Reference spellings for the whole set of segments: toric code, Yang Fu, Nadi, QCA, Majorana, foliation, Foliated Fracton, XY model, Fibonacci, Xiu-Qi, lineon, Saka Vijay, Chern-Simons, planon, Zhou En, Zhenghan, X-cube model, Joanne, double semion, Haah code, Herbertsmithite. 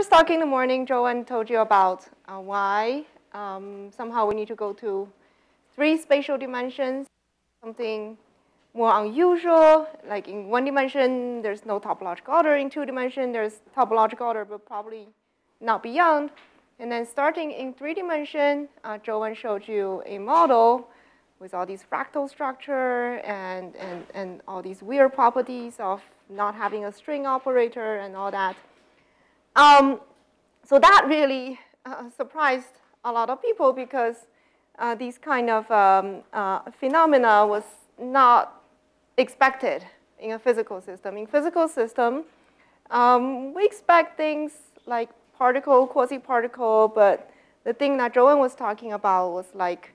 Just talking in the morning, Joanne told you about why somehow we need to go to 3 spatial dimensions, something more unusual. Like in 1 dimension, there's no topological order. In 2 dimension, there's topological order, but probably not beyond. And then starting in 3 dimension, Joanne showed you a model with all these fractal structure and all these weird properties of not having a string operator and all that. So that really surprised a lot of people because these kind of phenomena was not expected in a physical system. In physical system, we expect things like particle, quasi-particle, but the thing that Joanne was talking about was like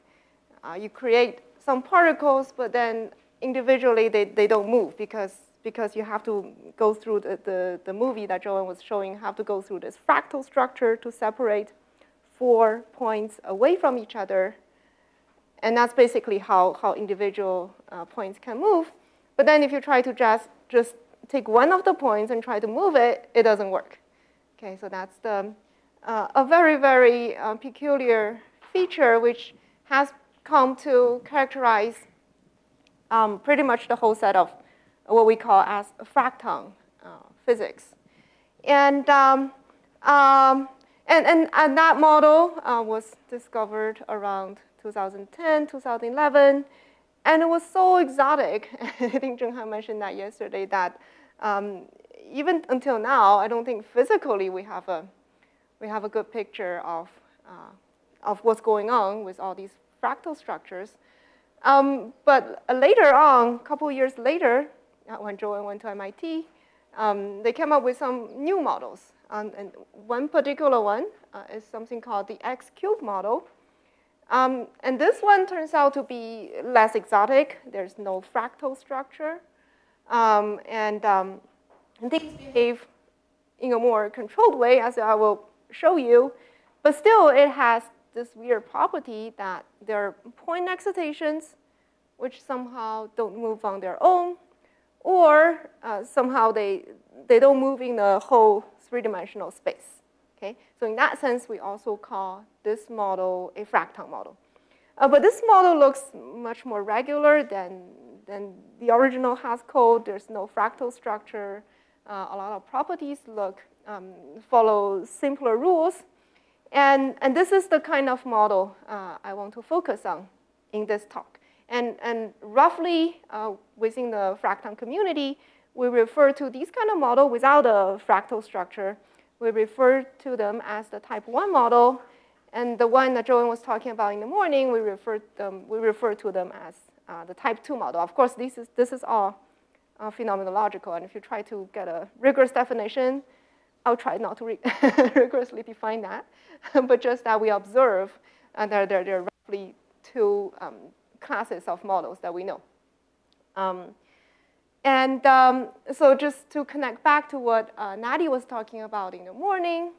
you create some particles, but then individually they don't move because you have to go through the movie that Joanne was showing, have to go through this fractal structure to separate 4 points away from each other. And that's basically how individual points can move. But then if you try to just take one of the points and try to move it, it doesn't work. Okay, so that's a very, very peculiar feature which has come to characterize pretty much the whole set of what we call as fracton physics. And that model was discovered around 2010, 2011. And it was so exotic, I think Zhenghan mentioned that yesterday, that even until now, I don't think physically we have a good picture of what's going on with all these fractal structures. But later on, a couple years later, when Zhou En went to MIT, they came up with some new models. And one particular one is something called the X-cube model. And this one turns out to be less exotic. There's no fractal structure. And things behave in a more controlled way, as I will show you. But still, it has this weird property that there are point excitations, which somehow don't move on their own, or somehow they don't move in the whole 3-dimensional space. Okay, so in that sense, we also call this model a fractal model. But this model looks much more regular than the original Haah code. There's no fractal structure. A lot of properties follow simpler rules. And this is the kind of model I want to focus on in this talk. And roughly within the fracton community, we refer to these kind of model without a fractal structure. We refer to them as the type 1 model. And the one that Joanne was talking about in the morning, we refer to them as the type 2 model. Of course, this is all phenomenological. And if you try to get a rigorous definition, I'll try not to rigorously define that, but just that we observe there are roughly 2 classes of models that we know. So just to connect back to what Nadi was talking about in the morning,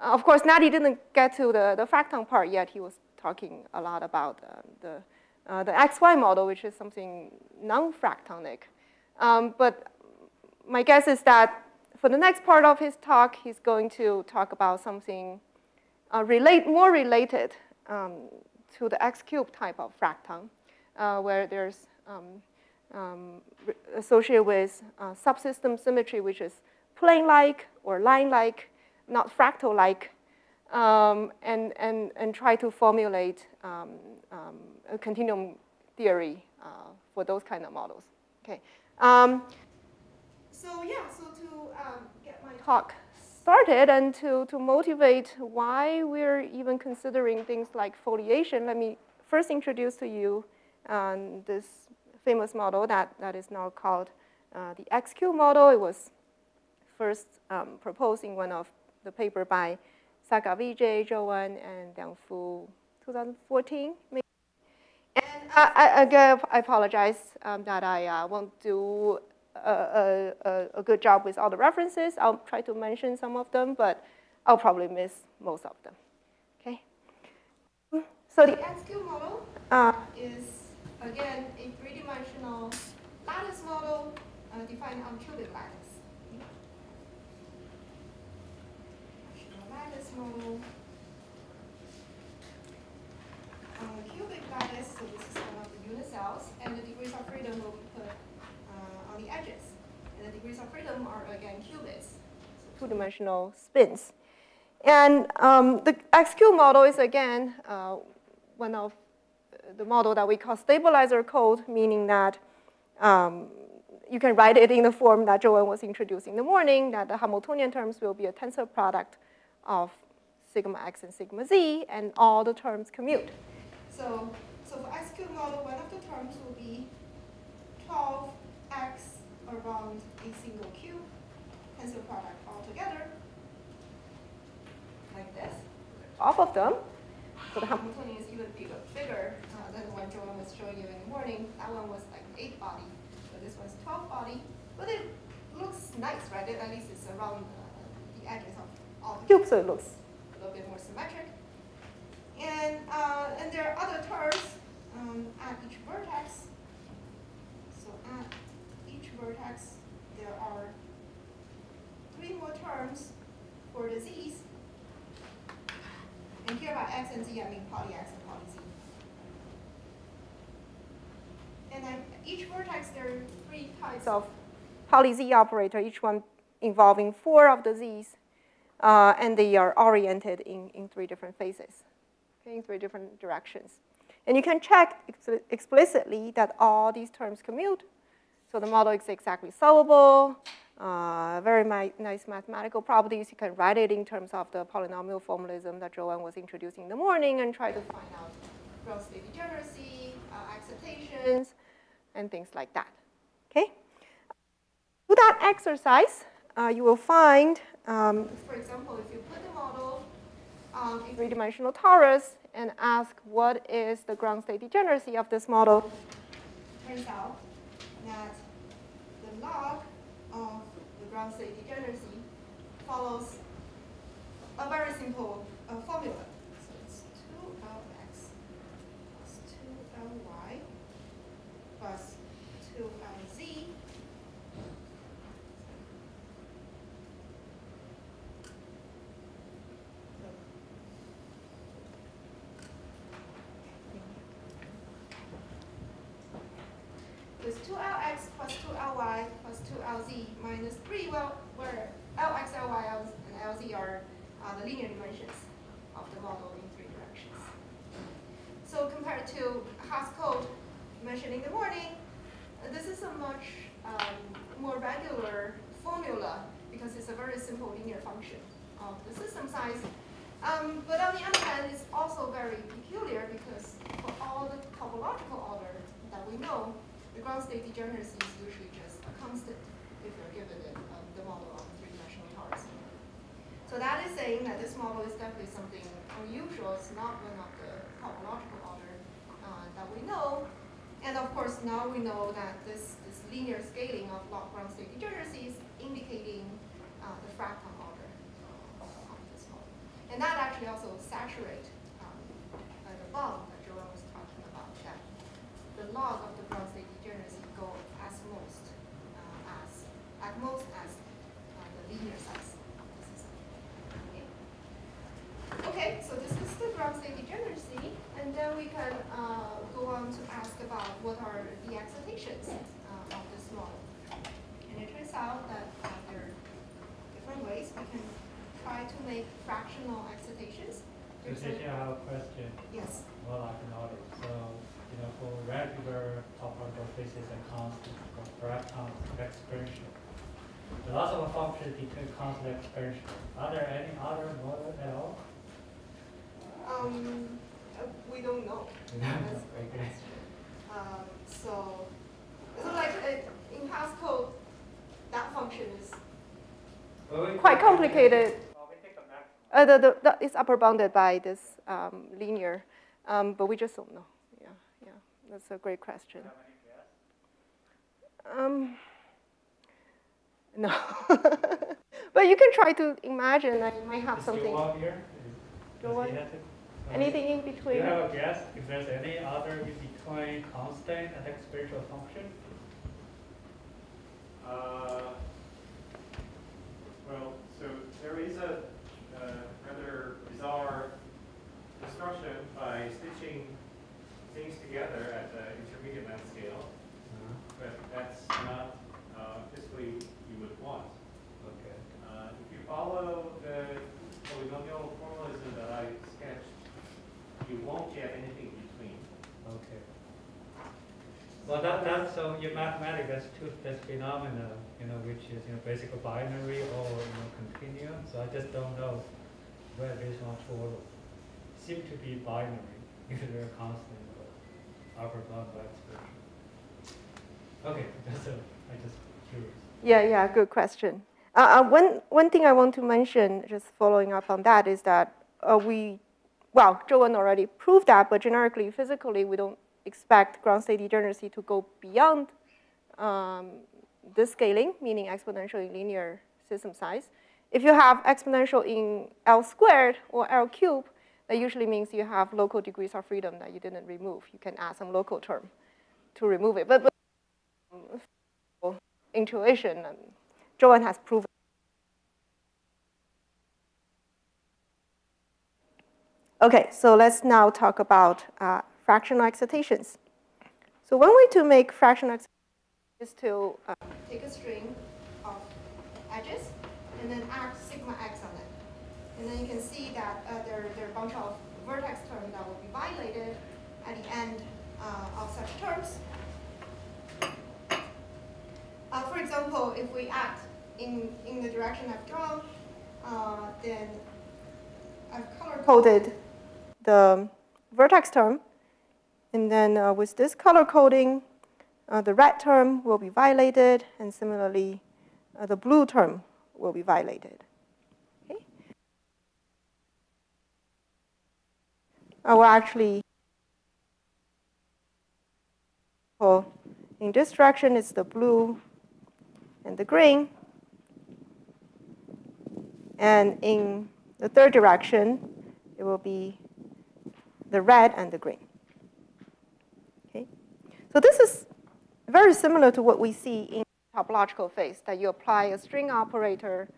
of course, Nadi didn't get to the fracton part yet. He was talking a lot about the XY model, which is something non-fractonic. But my guess is that for the next part of his talk, he's going to talk about something more related to the X-cube type of fracton, where there's associated with subsystem symmetry, which is plane-like or line-like, not fractal-like, and try to formulate a continuum theory for those kind of models. Okay. So to get my talk started and to motivate why we're even considering things like foliation, let me first introduce to you this famous model that is now called the X-cube model. It was first proposed in one of the paper by Saka Vijay, Zhou En, and Yang Fu, 2014, maybe. And again, I apologize that I won't do a good job with all the references. I'll try to mention some of them, but I'll probably miss most of them. Okay. So the X-cube model is, again, a 3-dimensional lattice model defined on cubic lattice. to the system of the unit cells, and the degrees of freedom will be put on the edges. And the degrees of freedom are again qubits, so two-dimensional spins. And the X-cube model is again one of the model that we call stabilizer code, meaning that you can write it in the form that Joanne was introducing in the morning, that the Hamiltonian terms will be a tensor product of sigma x and sigma z, and all the terms commute. So for X-cube model, one of the terms will be 12x around a single cube, tensor product altogether, like this. All of them. So the Hamiltonian is even bigger than the one Joanne was showing you in the morning. That one was like 8 body, but this one's 12 body. But it looks nice, right? At least it's around the edges of all the cubes, so it looks a little bit more symmetric. And there are other terms at each vertex. So at each vertex, there are 3 more terms for the z's. And here by x and z, I mean poly x and poly z. And at each vertex, there are 3 types of poly z operator, each one involving 4 of the z's. And they are oriented in 3 different phases, okay, in 3 different directions. And you can check explicitly that all these terms commute. So the model is exactly solvable. Very nice mathematical properties. You can write it in terms of the polynomial formalism that Joanne was introducing in the morning and try to find out gross degeneracy, acceptations, and things like that. Okay? Do that exercise. You will find, for example, if you put the model in 3-dimensional torus and ask what is the ground state degeneracy of this model, it turns out that the log of the ground state degeneracy follows a very simple formula. So it's 2Lx plus 2Ly plus 2Lz with 2Lx plus 2Ly plus 2Lz minus 3, well, where Lx, Ly, and Lz are the linear dimensions of the model in 3 directions. So compared to Haah's code mentioned in the morning, this is a much more regular formula because it's a very simple linear function of the system size. But on the other hand, it's also very peculiar because for all the topological order that we know, the ground state degeneracy is usually just a constant if you're given it, the model of 3-dimensional torus. So that is saying that this model is definitely something unusual. It's not one of the topological order that we know. And of course, now we know that this linear scaling of log ground state degeneracy is indicating the fractal order of this model. And that actually also saturates the bound that Joanne was talking about, that the log of the ground state degeneracy go at most as the linear size of the system. Okay, so this is the ground state degeneracy, and then we can go on to ask about what are the excitations of this model. And it turns out that there are different ways we can try to make fractional excitations. Patricia, I have a question. Yes. Well, I can audit. So, you know, for regular topological phases and constant, exponential. The loss of a function between constant exponential. Are there any other model at all? We don't know. So like in Haah's code, that function is quite complicated. It's upper bounded by this linear, but we just don't know. Yeah, that's a great question. No, but you can try to imagine. I might have something. Anything in between? Do you have a guess if there's any other in between constant and exponential function? Well, so there is a rather bizarre discussion by stitching things together Well, that's so in mathematics, that's two phenomena, which is basically binary or continuum. So I just don't know where this one falls. Seem to be binary if they're constant or upper bound by expression. Okay, that's a, I just curious. Yeah, good question. One thing I want to mention, just following up on that, is that Zhou En already proved that, but generically, physically, we don't expect ground state degeneracy to go beyond this scaling, meaning exponential in linear system size. If you have exponential in L squared or L cubed, that usually means you have local degrees of freedom that you didn't remove. You can add some local term to remove it. But intuition, Joanne has proven. Okay, so let's now talk about fractional excitations. So one way to make fractional excitations is to take a string of edges and then add sigma x on it. And then you can see that there are a bunch of vertex terms that will be violated at the end of such terms. For example, if we act in the direction I've drawn, then I've color-coded the vertex term. And then with this color coding, the red term will be violated, and similarly, the blue term will be violated. I will actually, in this direction, it's the blue and the green. And in the third direction, it will be the red and the green. Okay? So this is very similar to what we see in topological phase, that you apply a string operator,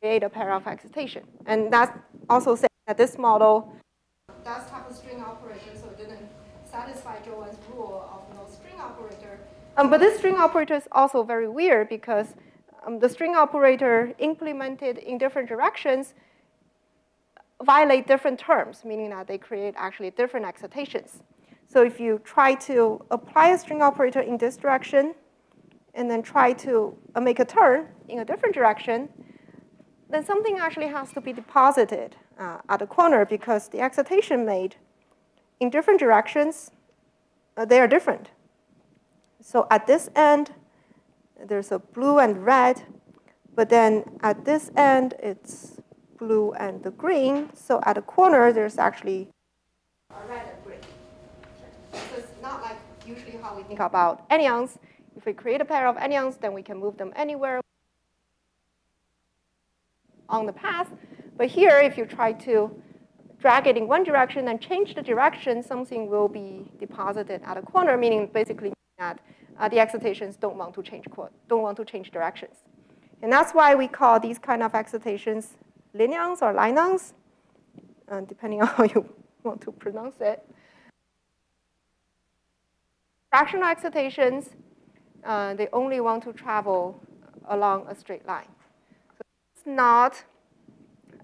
create a pair of excitation. And that's also saying that this model does have a string operator, so it didn't satisfy Joanne's rule of no string operator. But this string operator is also very weird because the string operator implemented in different directions violate different terms, meaning that they create actually different excitations. So if you try to apply a string operator in this direction and then try to make a turn in a different direction, then something actually has to be deposited at the corner because the excitation made in different directions, they are different. So at this end, there's a blue and red, but then at this end, it's blue and the green. So at the corner, there's actually a red and green. So it's not like usually how we think about anions. If we create a pair of anions, then we can move them anywhere on the path. But here, if you try to drag it in one direction and change the direction, something will be deposited at a corner, meaning basically that the excitations don't want to change directions. And that's why we call these kind of excitations lineons or linions, depending on how you want to pronounce it. Fractional excitations, they only want to travel along a straight line. So it's not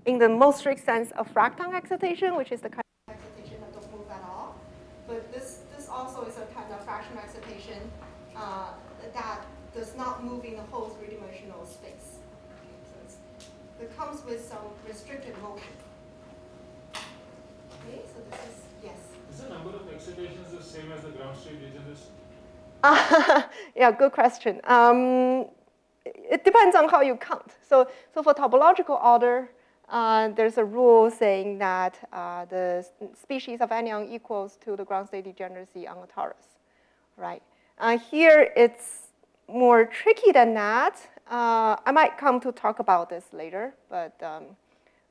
in the most strict sense of fractal excitation, which is the kind of excitation that don't move at all. But this also is a kind of fractional excitation that does not move in the whole three-dimensional space. Okay, so it comes with some restricted motion. Okay, so this is, yes? Is the number of excitations the same as the ground state degeneracy? Yeah, good question. It depends on how you count. So for topological order, there's a rule saying that the species of anion equals to the ground state degeneracy on a torus, right? Here it's more tricky than that. I might come to talk about this later, but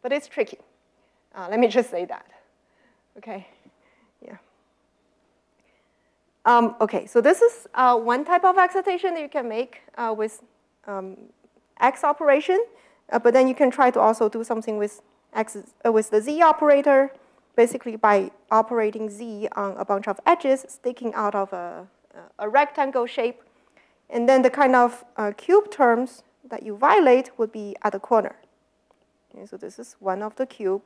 it's tricky. Let me just say that. Okay, yeah. Okay, so this is one type of excitation that you can make with X operation. But then you can try to also do something with X, with the Z operator, basically by operating Z on a bunch of edges sticking out of a rectangle shape. And then the kind of cube terms that you violate would be at the corner. Okay, so this is one of the cube.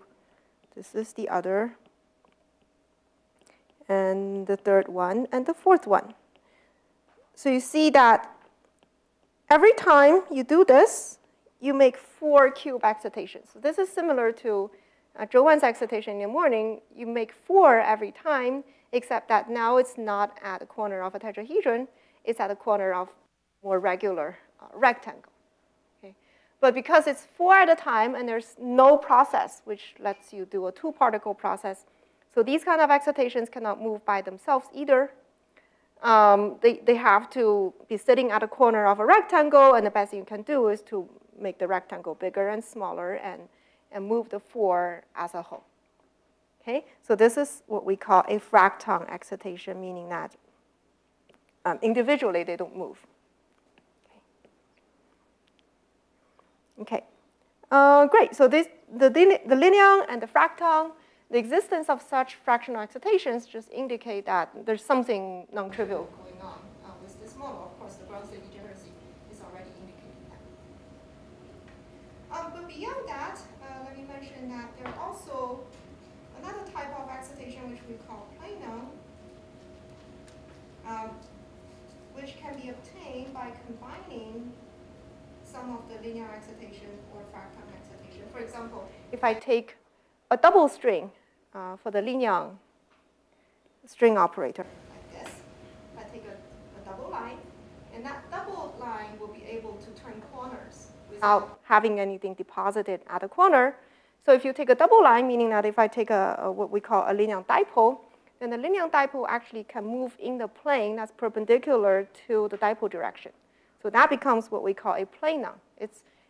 This is the other. And the third one and the fourth one. So you see that every time you do this, you make 4 cube excitations. So this is similar to Zhou En's excitation in the morning. You make 4 every time, except that now it's not at the corner of a tetrahedron. It's at the corner of more regular rectangle. Okay? But because it's 4 at a time and there's no process, which lets you do a 2-particle process, so these kind of excitations cannot move by themselves either. They have to be sitting at a corner of a rectangle, and the best thing you can do is to make the rectangle bigger and smaller and move the 4 as a whole. Okay? So this is what we call a fracton excitation, meaning that individually they don't move. Okay, great. So the lineon and the fracton, the existence of such fractional excitations just indicate that there's something non-trivial going on with this model. Of course, the ground state degeneracy is already indicating that. But beyond that, let me mention that there are also another type of excitation which we call planon, which can be obtained by combining some of the linear excitation or fractal excitation. For example, if I take a double string for the linear string operator, like this, I take a double line, and that double line will be able to turn corners without having anything deposited at a corner. So if you take a double line, meaning that if I take a what we call a linear dipole, then the linear dipole actually can move in the plane that's perpendicular to the dipole direction. So that becomes what we call a planon.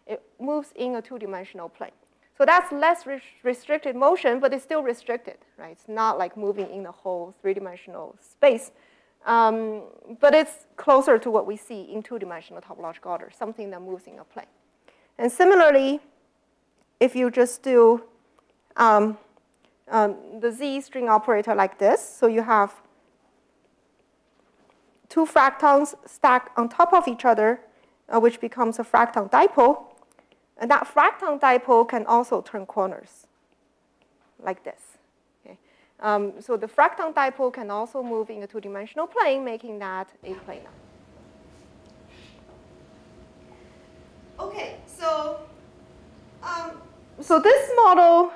It moves in a 2-dimensional plane. So that's less restricted motion, but it's still restricted, right? It's not like moving in the whole 3-dimensional space, but it's closer to what we see in 2-dimensional topological order, something that moves in a plane. And similarly, if you just do the Z string operator like this, so you have 2 fractons stacked on top of each other, which becomes a fracton dipole. And that fracton dipole can also turn corners like this. Okay? So the fracton dipole can also move in a 2-dimensional plane, making that a planar. OK, so, so this model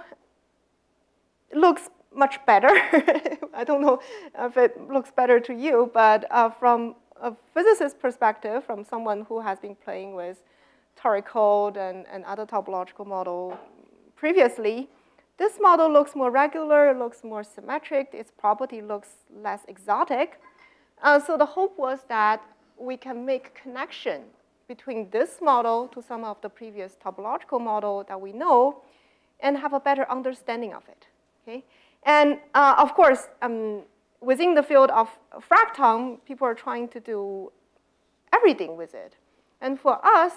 looks much better. I don't know if it looks better to you, but from a physicist's perspective, from someone who has been playing with toric code and other topological model previously, this model looks more regular, it looks more symmetric, its property looks less exotic. So the hope was that we can make connection between this model to some of the previous topological model that we know and have a better understanding of it. Okay? And of course, within the field of fracton, people are trying to do everything with it. And for us,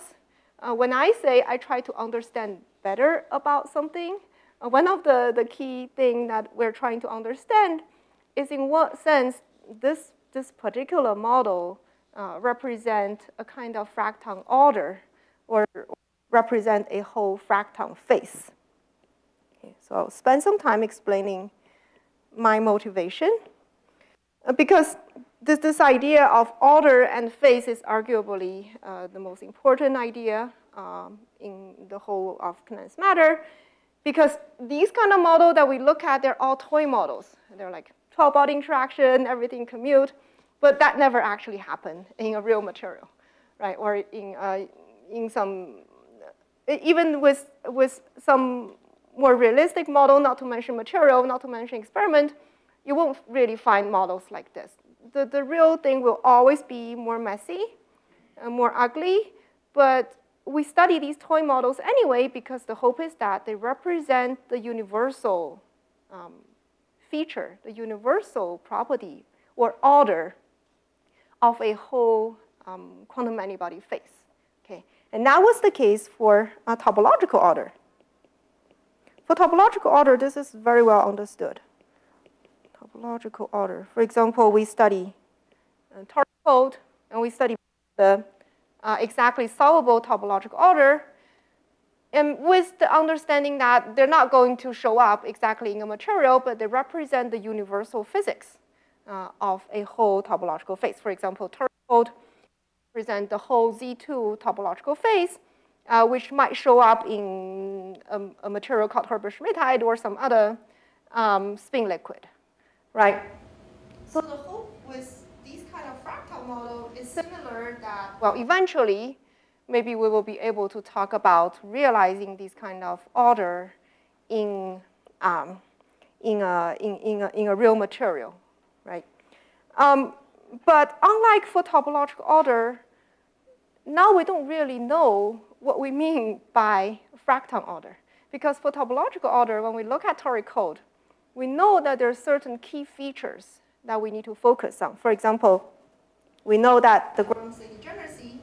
when I say I try to understand better about something, one of the key things that we're trying to understand is in what sense this particular model represents a kind of fracton order or represent a whole fracton face. So I'll spend some time explaining my motivation, because this idea of order and phase is arguably the most important idea in the whole of condensed matter, because these kind of models that we look at, they're all toy models. They're like 12-body interaction, everything commute, but that never actually happened in a real material, right? Or in some, even with some more realistic model, not to mention material, not to mention experiment, you won't really find models like this. The real thing will always be more messy and more ugly, but we study these toy models anyway because the hope is that they represent the universal feature, the universal property or order of a whole quantum many-body phase. Okay? And that was the case for a topological order. For topological order, this is very well understood. Topological order. For example, we study toric code, and we study the exactly solvable topological order, and with the understanding that they're not going to show up exactly in a material, but they represent the universal physics of a whole topological face. For example, toric code represents the whole Z2 topological face, which might show up in a material called Herbertsmithite or some other spin liquid, right? So the hope with these kind of fractal model is similar that, well, eventually, maybe we will be able to talk about realizing these kind of order in a real material, right? But unlike for topological order, now we don't really know what we mean by fractal order. Because for topological order, when we look at toric code, we know that there are certain key features that we need to focus on. For example, we know that the ground state degeneracy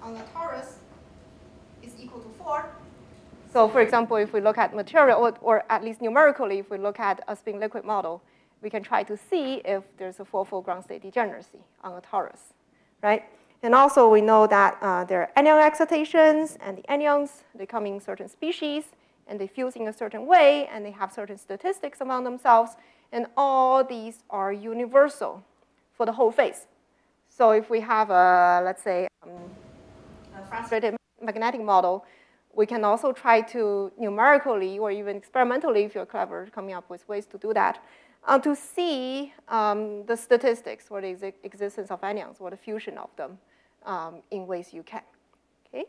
on the torus is equal to 4. So for example, if we look at material, or at least numerically, if we look at a spin liquid model, we can try to see if there's a fourfold ground state degeneracy on a torus, right? And also, we know that there are anion excitations, and the anions, they come in certain species, and they fuse in a certain way, and they have certain statistics among themselves. And all these are universal for the whole face. So if we have a, let's say, a frustrated magnetic model, we can also try to numerically or even experimentally, if you're clever, coming up with ways to do that, to see the statistics or the existence of anions or the fusion of them in ways you can. Okay.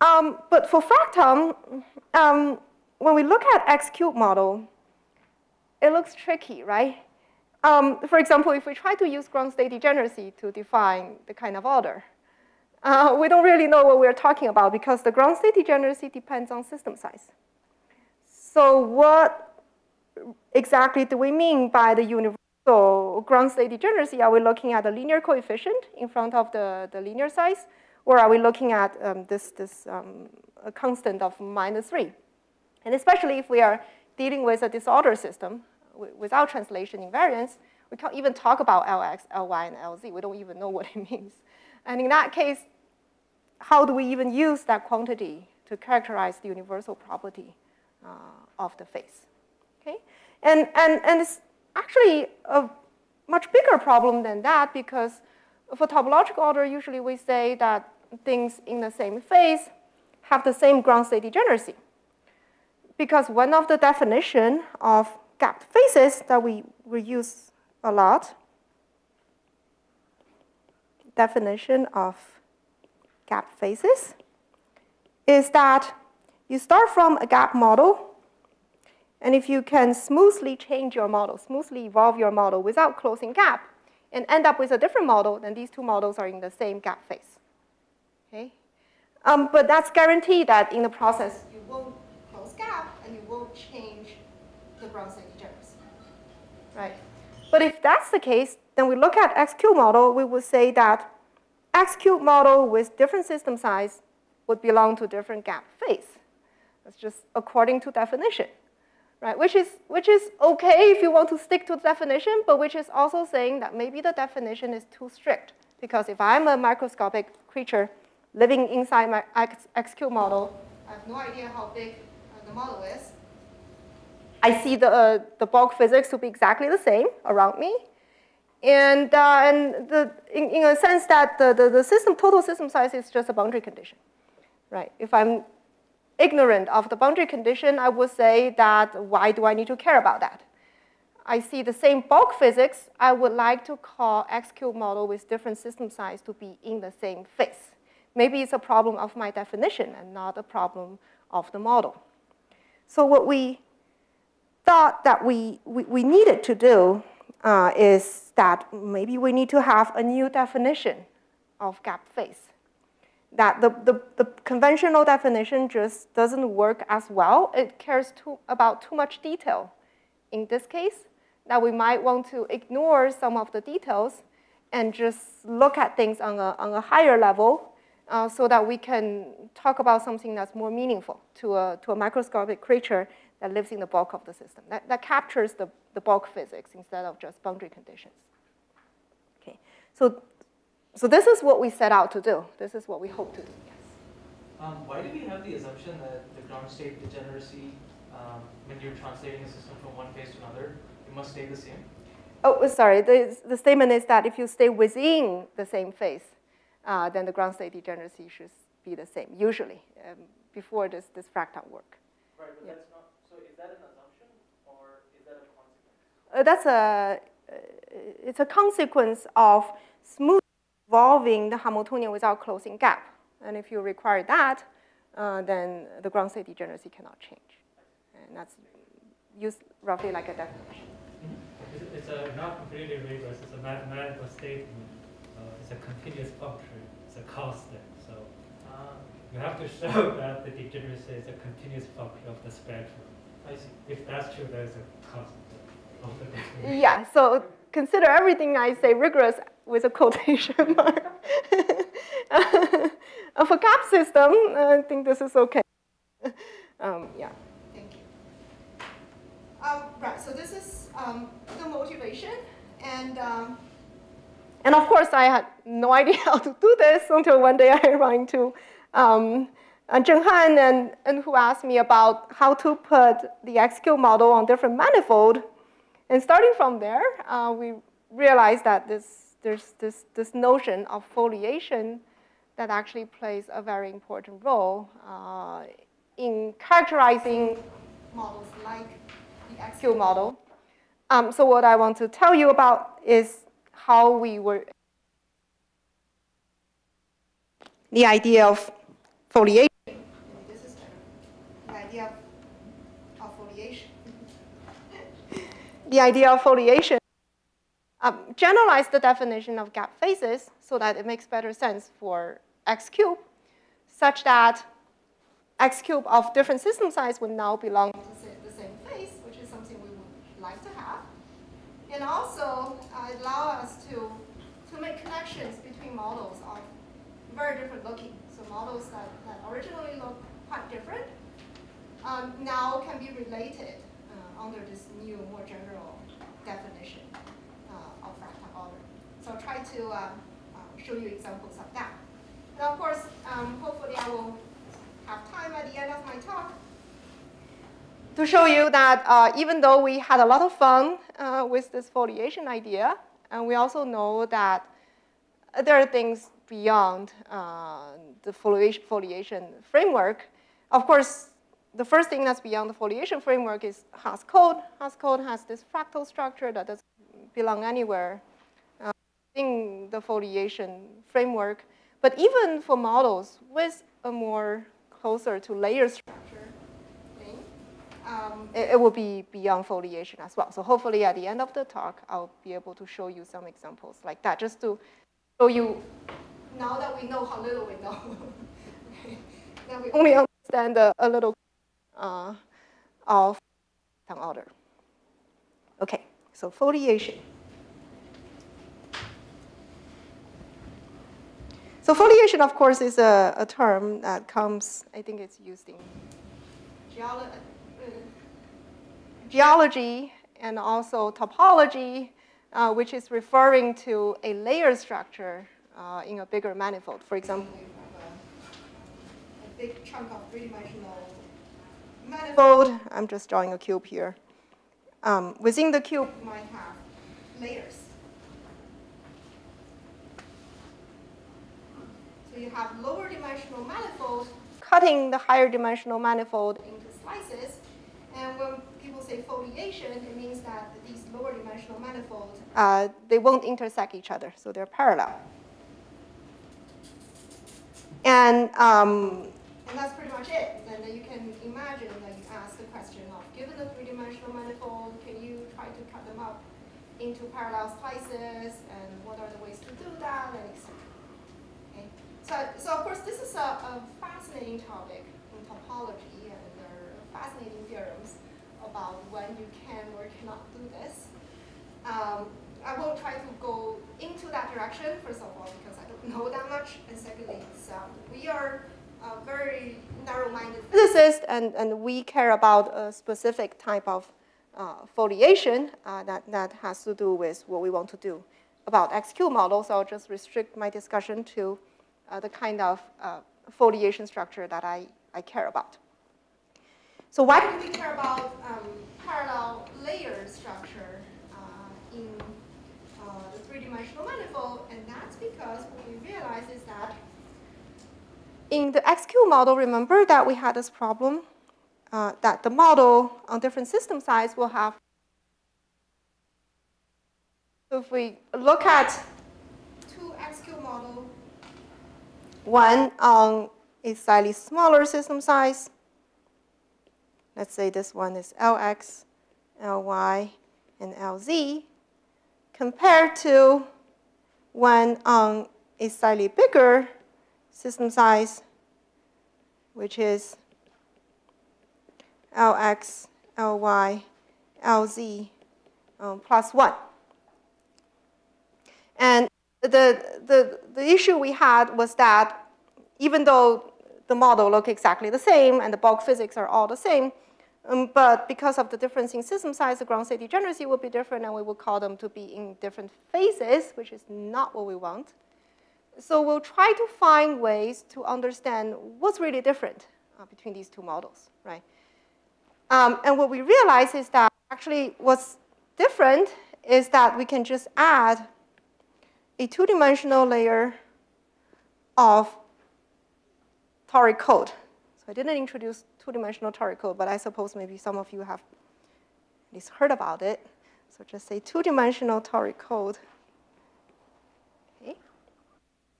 But for fractal, when we look at X-cube model, it looks tricky, right? For example, if we try to use ground state degeneracy to define the kind of order, we don't really know what we're talking about because the ground state degeneracy depends on system size. So what exactly do we mean by the universal ground state degeneracy? Are we looking at a linear coefficient in front of the linear size? Or are we looking at a constant of -3? And especially if we are dealing with a disorder system without translation invariance, we can't even talk about Lx, Ly, and Lz. We don't even know what it means. And in that case, how do we even use that quantity to characterize the universal property of the face? Okay? And it's actually a much bigger problem than that, because for topological order, usually we say that things in the same face have the same ground state degeneracy. Because one of the definition of gapped faces that we use a lot, definition of gapped faces, is that you start from a gap model, and if you can smoothly change your model, smoothly evolve your model without closing gap, and end up with a different model, then these two models are in the same gap face. Okay? But that's guaranteed that in the process, you won't gap and you won't change the ground state degeneracy, right? But if that's the case, then we look at X-cube model, we would say that X-cube model with different system size would belong to different gap phase. That's just according to definition, right? Which is okay if you want to stick to the definition, but which is also saying that maybe the definition is too strict, because if I'm a microscopic creature living inside my X-cube model, I have no idea how big the model is. I see the bulk physics to be exactly the same around me, and in a sense that the system total system size is just a boundary condition, right? If I'm ignorant of the boundary condition, I would say that why do I need to care about that? I see the same bulk physics. I would like to call X-cube model with different system size to be in the same phase. Maybe it's a problem of my definition and not a problem of the model. So what we thought that we needed to do is that maybe we need to have a new definition of gap phase. That the conventional definition just doesn't work as well. It cares about too much detail in this case, that we might want to ignore some of the details and just look at things on a higher level, so that we can talk about something that's more meaningful to a microscopic creature that lives in the bulk of the system, that captures the bulk physics instead of just boundary conditions. Okay, so this is what we set out to do. This is what we hope to do, yes. Why do we have the assumption that the ground state degeneracy, when you're translating a system from one phase to another, it must stay the same? Oh, sorry, the statement is that if you stay within the same phase, then the ground state degeneracy should be the same, usually, before this fractal work. Right, but that's not, so is that an assumption or is that a consequence? It's a consequence of smoothly evolving the Hamiltonian without closing gap. And if you require that, then the ground state degeneracy cannot change. And that's used roughly like a definition. It's a not really rigorous, it's a mathematical statement. It's a continuous function, it's a constant. So you have to show that the degeneracy is a continuous function of the spectrum. I see. If that's true, there's a constant of the definition. Yeah, so consider everything I say rigorous with a quotation mark. For gap system, I think this is okay. Yeah. Thank you. Right, so this is the motivation. And of course, I had no idea how to do this until one day I ran into Zhenghan and who asked me about how to put the X-cube model on different manifold. And starting from there, we realized that there's this notion of foliation that actually plays a very important role in characterizing models like the X-cube model. So what I want to tell you about is how we were the idea of foliation. This is the idea of foliation. The idea of foliation generalized the definition of gap phases so that it makes better sense for X cube, such that X cube of different system size would now belong to the same phase, which is something we would like to have. And also allow us to make connections between models of very different looking. So models that originally look quite different now can be related under this new, more general definition of fractal order. So I'll try to show you examples of that. And of course, hopefully I will have time at the end of my talk to show you that even though we had a lot of fun with this foliation idea, and we also know that there are things beyond the foliation framework. Of course, the first thing that's beyond the foliation framework is Haah's code. Haah's code has this fractal structure that doesn't belong anywhere in the foliation framework. But even for models with a more closer to layer structure, it will be beyond foliation as well. So hopefully at the end of the talk, I'll be able to show you some examples like that, just to show you, now that we know how little we know, okay, that we only understand a little of fractal order. Okay, so foliation. So foliation, of course, is a term that comes, I think it's used in geology and also topology, which is referring to a layer structure in a bigger manifold. For example, a big chunk of three-dimensional manifold. I'm just drawing a cube here. Within the cube, you might have layers. So you have lower dimensional manifold cutting the higher dimensional manifold into slices. And when people say foliation, it means that these lower dimensional manifolds, they won't intersect each other, so they're parallel. And that's pretty much it. Then you can imagine that you ask the question of, given the three-dimensional manifold, can you try to cut them up into parallel slices, and what are the ways to do that, and etc. Okay. So of course, this is a fascinating topic in topology, and there are fascinating theorems about when you can or cannot do this. I won't try to go into that direction, first of all, because I don't know that much, and secondly, we are very narrow-minded physicists, and we care about a specific type of foliation that has to do with what we want to do about X-cube models. So I'll just restrict my discussion to the kind of foliation structure that I care about. So why do we care about parallel layer structure in extra manifold, and that's because what we realize is that in the X-cube model, remember that we had this problem that the model on different system size will have. So if we look at two X-cube model, one on a slightly smaller system size, let's say this one is Lx, Ly, and Lz, compared to one on a slightly bigger system size, which is Lx, Ly, Lz plus 1. And the issue we had was that even though the model looked exactly the same and the bulk physics are all the same, but because of the difference in system size, the ground state degeneracy will be different, and we will call them to be in different phases, which is not what we want. So we'll try to find ways to understand what's really different between these two models, right? And what we realize is that actually what's different is that we can just add a two-dimensional layer of toric code. So I didn't introduce two-dimensional toric code, but I suppose maybe some of you have at least heard about it. So just say two-dimensional toric code. Okay.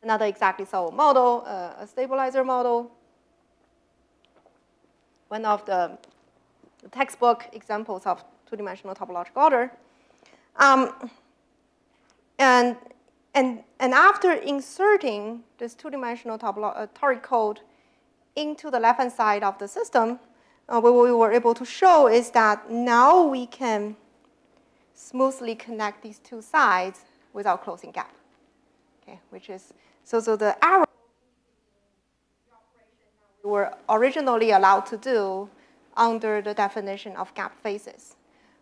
Another exactly solved model, a stabilizer model. One of the textbook examples of two-dimensional topological order. And after inserting this two-dimensional toric code into the left-hand side of the system, what we were able to show is that now we can smoothly connect these two sides without closing gap. Okay, which is so the arrow we were originally allowed to do under the definition of gap phases,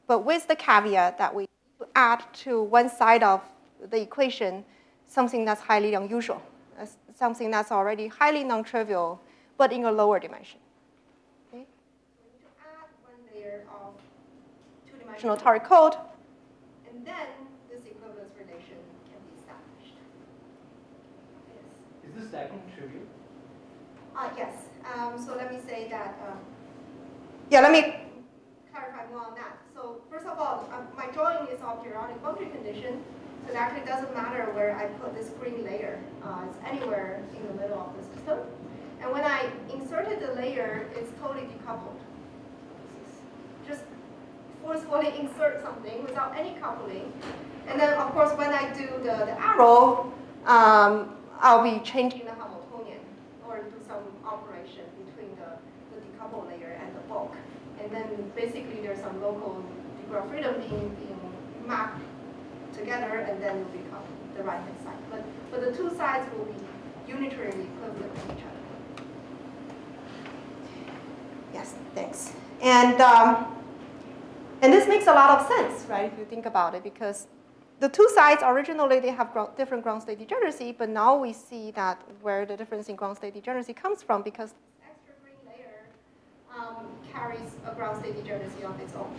but with the caveat that we add to one side of the equation something that's highly unusual, something that's already highly non-trivial, but in a lower dimension. Okay. We need to add one layer of two-dimensional toric code, and then this equivalence relation can be established. Yes. Is this diagonal trivial? Yes. So let me say that. Let me clarify more on that. So first of all, my drawing is of periodic boundary condition. So it actually doesn't matter where I put this green layer. It's anywhere in the middle of the system. And when I inserted the layer, it's totally decoupled. Just forcefully insert something without any coupling. And then, of course, when I do the arrow, I'll be changing the Hamiltonian or do some operation between the decoupled layer and the bulk. And then, basically, there's some local degree of freedom being mapped together, and then will become the right-hand side. But the two sides will be unitarily equivalent to each other. Yes, thanks. And this makes a lot of sense, right, if you think about it, because the two sides originally, they have different ground state degeneracy, but now we see that where the difference in ground state degeneracy comes from, because this extra green layer carries a ground state degeneracy of its own.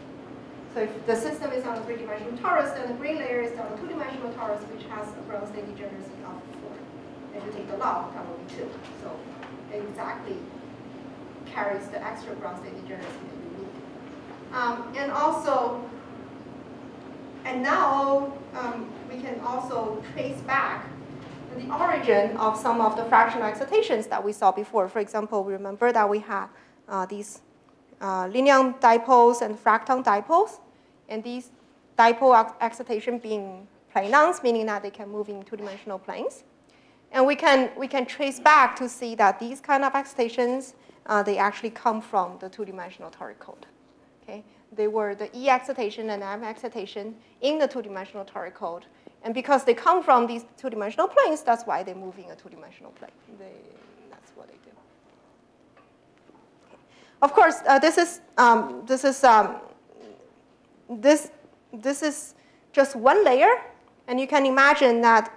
So if the system is on a three-dimensional torus, then the green layer is on a two-dimensional torus, which has a ground state degeneracy of 4. If you take the log, that will be 2. So it exactly carries the extra ground state degeneracy that you need. And now we can also trace back the origin of some of the fractional excitations that we saw before. For example, remember that we had these Linear dipoles and fracton dipoles, and these dipole excitation being planons, meaning that they can move in two-dimensional planes. And we can trace back to see that these kind of excitations, they actually come from the two-dimensional toric code. Okay? They were the E excitation and M excitation in the two-dimensional toric code. And because they come from these two-dimensional planes, that's why they move in a two-dimensional plane. That's what they do. Of course, this is just one layer, and you can imagine that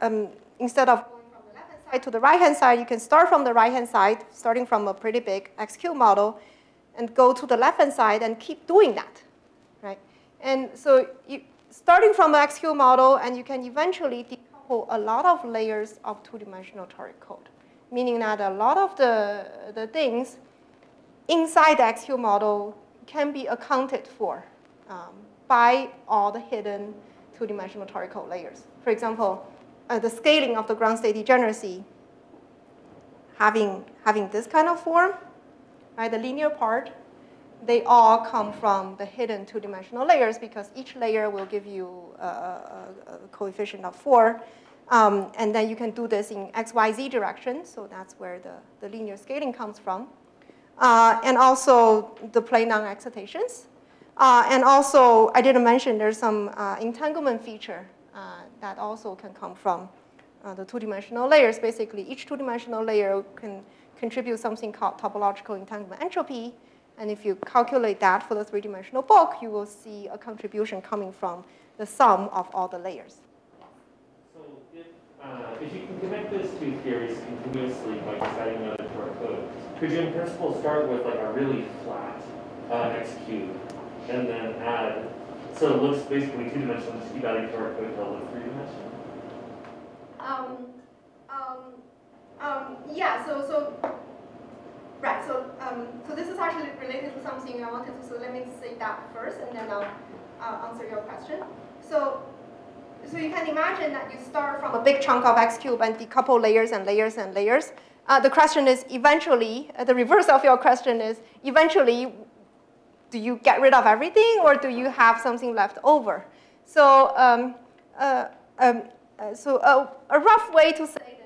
instead of going from the left-hand side to the right-hand side, you can start from the right-hand side, starting from a pretty big X-cube model, and go to the left-hand side and keep doing that, right? And so starting from the X-cube model, and you can eventually decouple example, a lot of layers of two-dimensional toric code, meaning that a lot of the things inside the X-cube model can be accounted for by all the hidden two-dimensional toric code layers. For example, the scaling of the ground state degeneracy having this kind of form, right, the linear part, they all come from the hidden two-dimensional layers because each layer will give you a coefficient of 4. And then you can do this in x, y, z direction. So that's where the linear scaling comes from. And also the planar excitations. And also, I didn't mention there's some entanglement feature that also can come from the two-dimensional layers. Basically, each two-dimensional layer can contribute something called topological entanglement entropy. And if you calculate that for the three-dimensional book, you will see a contribution coming from the sum of all the layers. So if you can connect those two theories continuously by deciding another toric code, could you in principle start with like a really flat X cube and then add, so it looks basically two-dimensional, just keep adding toric code until it looks three-dimensional? Yeah, so right, so this is actually related to something I wanted to, so let me say that first, and then I'll answer your question. So you can imagine that you start from a big chunk of X cube and decouple layers and layers and layers. The question is eventually, the reverse of your question is, eventually, do you get rid of everything, or do you have something left over? So, a rough way to say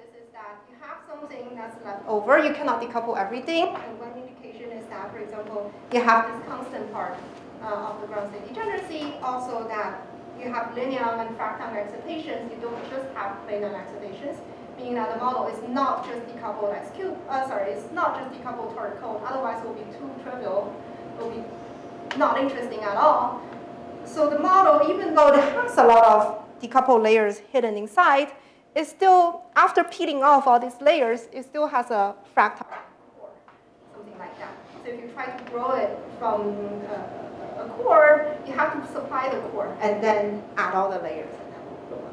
something that's left over. You cannot decouple everything. And one indication is that, for example, you have this constant part of the ground state degeneracy. Also, that you have linear and fractal excitations. You don't just have planar excitations, meaning that the model is not just decoupled X cube. It's not just decoupled toric code. Otherwise, it will be too trivial. It will be not interesting at all. So the model, even though it has a lot of decoupled layers hidden inside, it still, after peeling off all these layers, it still has a fractal or something like that. So if you try to grow it from a core, you have to supply the core and then add all the layers, and that will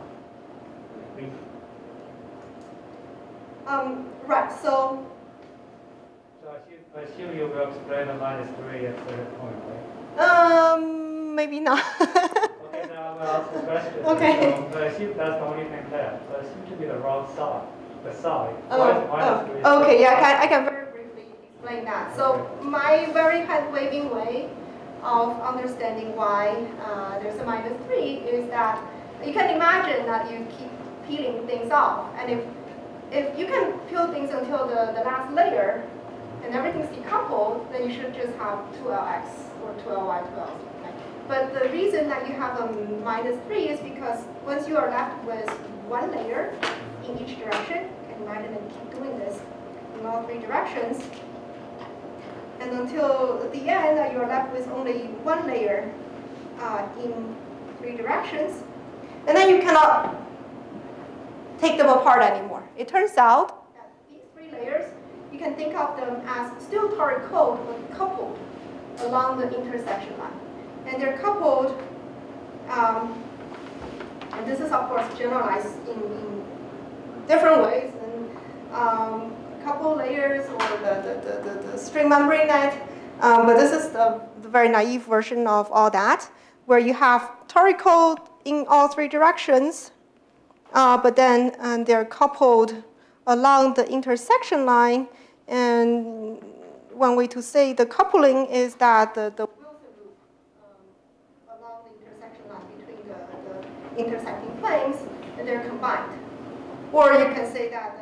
grow up. Right, so. So I assume you will explain the minus 3 at that point, right? Maybe not. Okay, now I'm going to ask a question. Okay. So, I assume that's the only thing left. So it seems to be the wrong side. The side. Oh, okay, yeah, I can very briefly explain that. So my very hand-waving way of understanding why there's a minus 3 is that you can imagine that you keep peeling things off. And if you can peel things until the last layer and everything's decoupled, then you should just have 2LX or 2LY, 2LZ. But the reason that you have a minus 3 is because once you are left with one layer in each direction, you can imagine that you keep doing this in all three directions, and until the end that you are left with only one layer in three directions, and then you cannot take them apart anymore. It turns out that these three layers, you can think of them as still toric code, but coupled along the intersection line. And they're coupled, and this is of course generalized in different ways. And couple layers or the string membrane net, but this is the very naive version of all that, where you have toric code in all three directions, but then they're coupled along the intersection line. And one way to say the coupling is that the intersecting planes, and they're combined. Or you can say that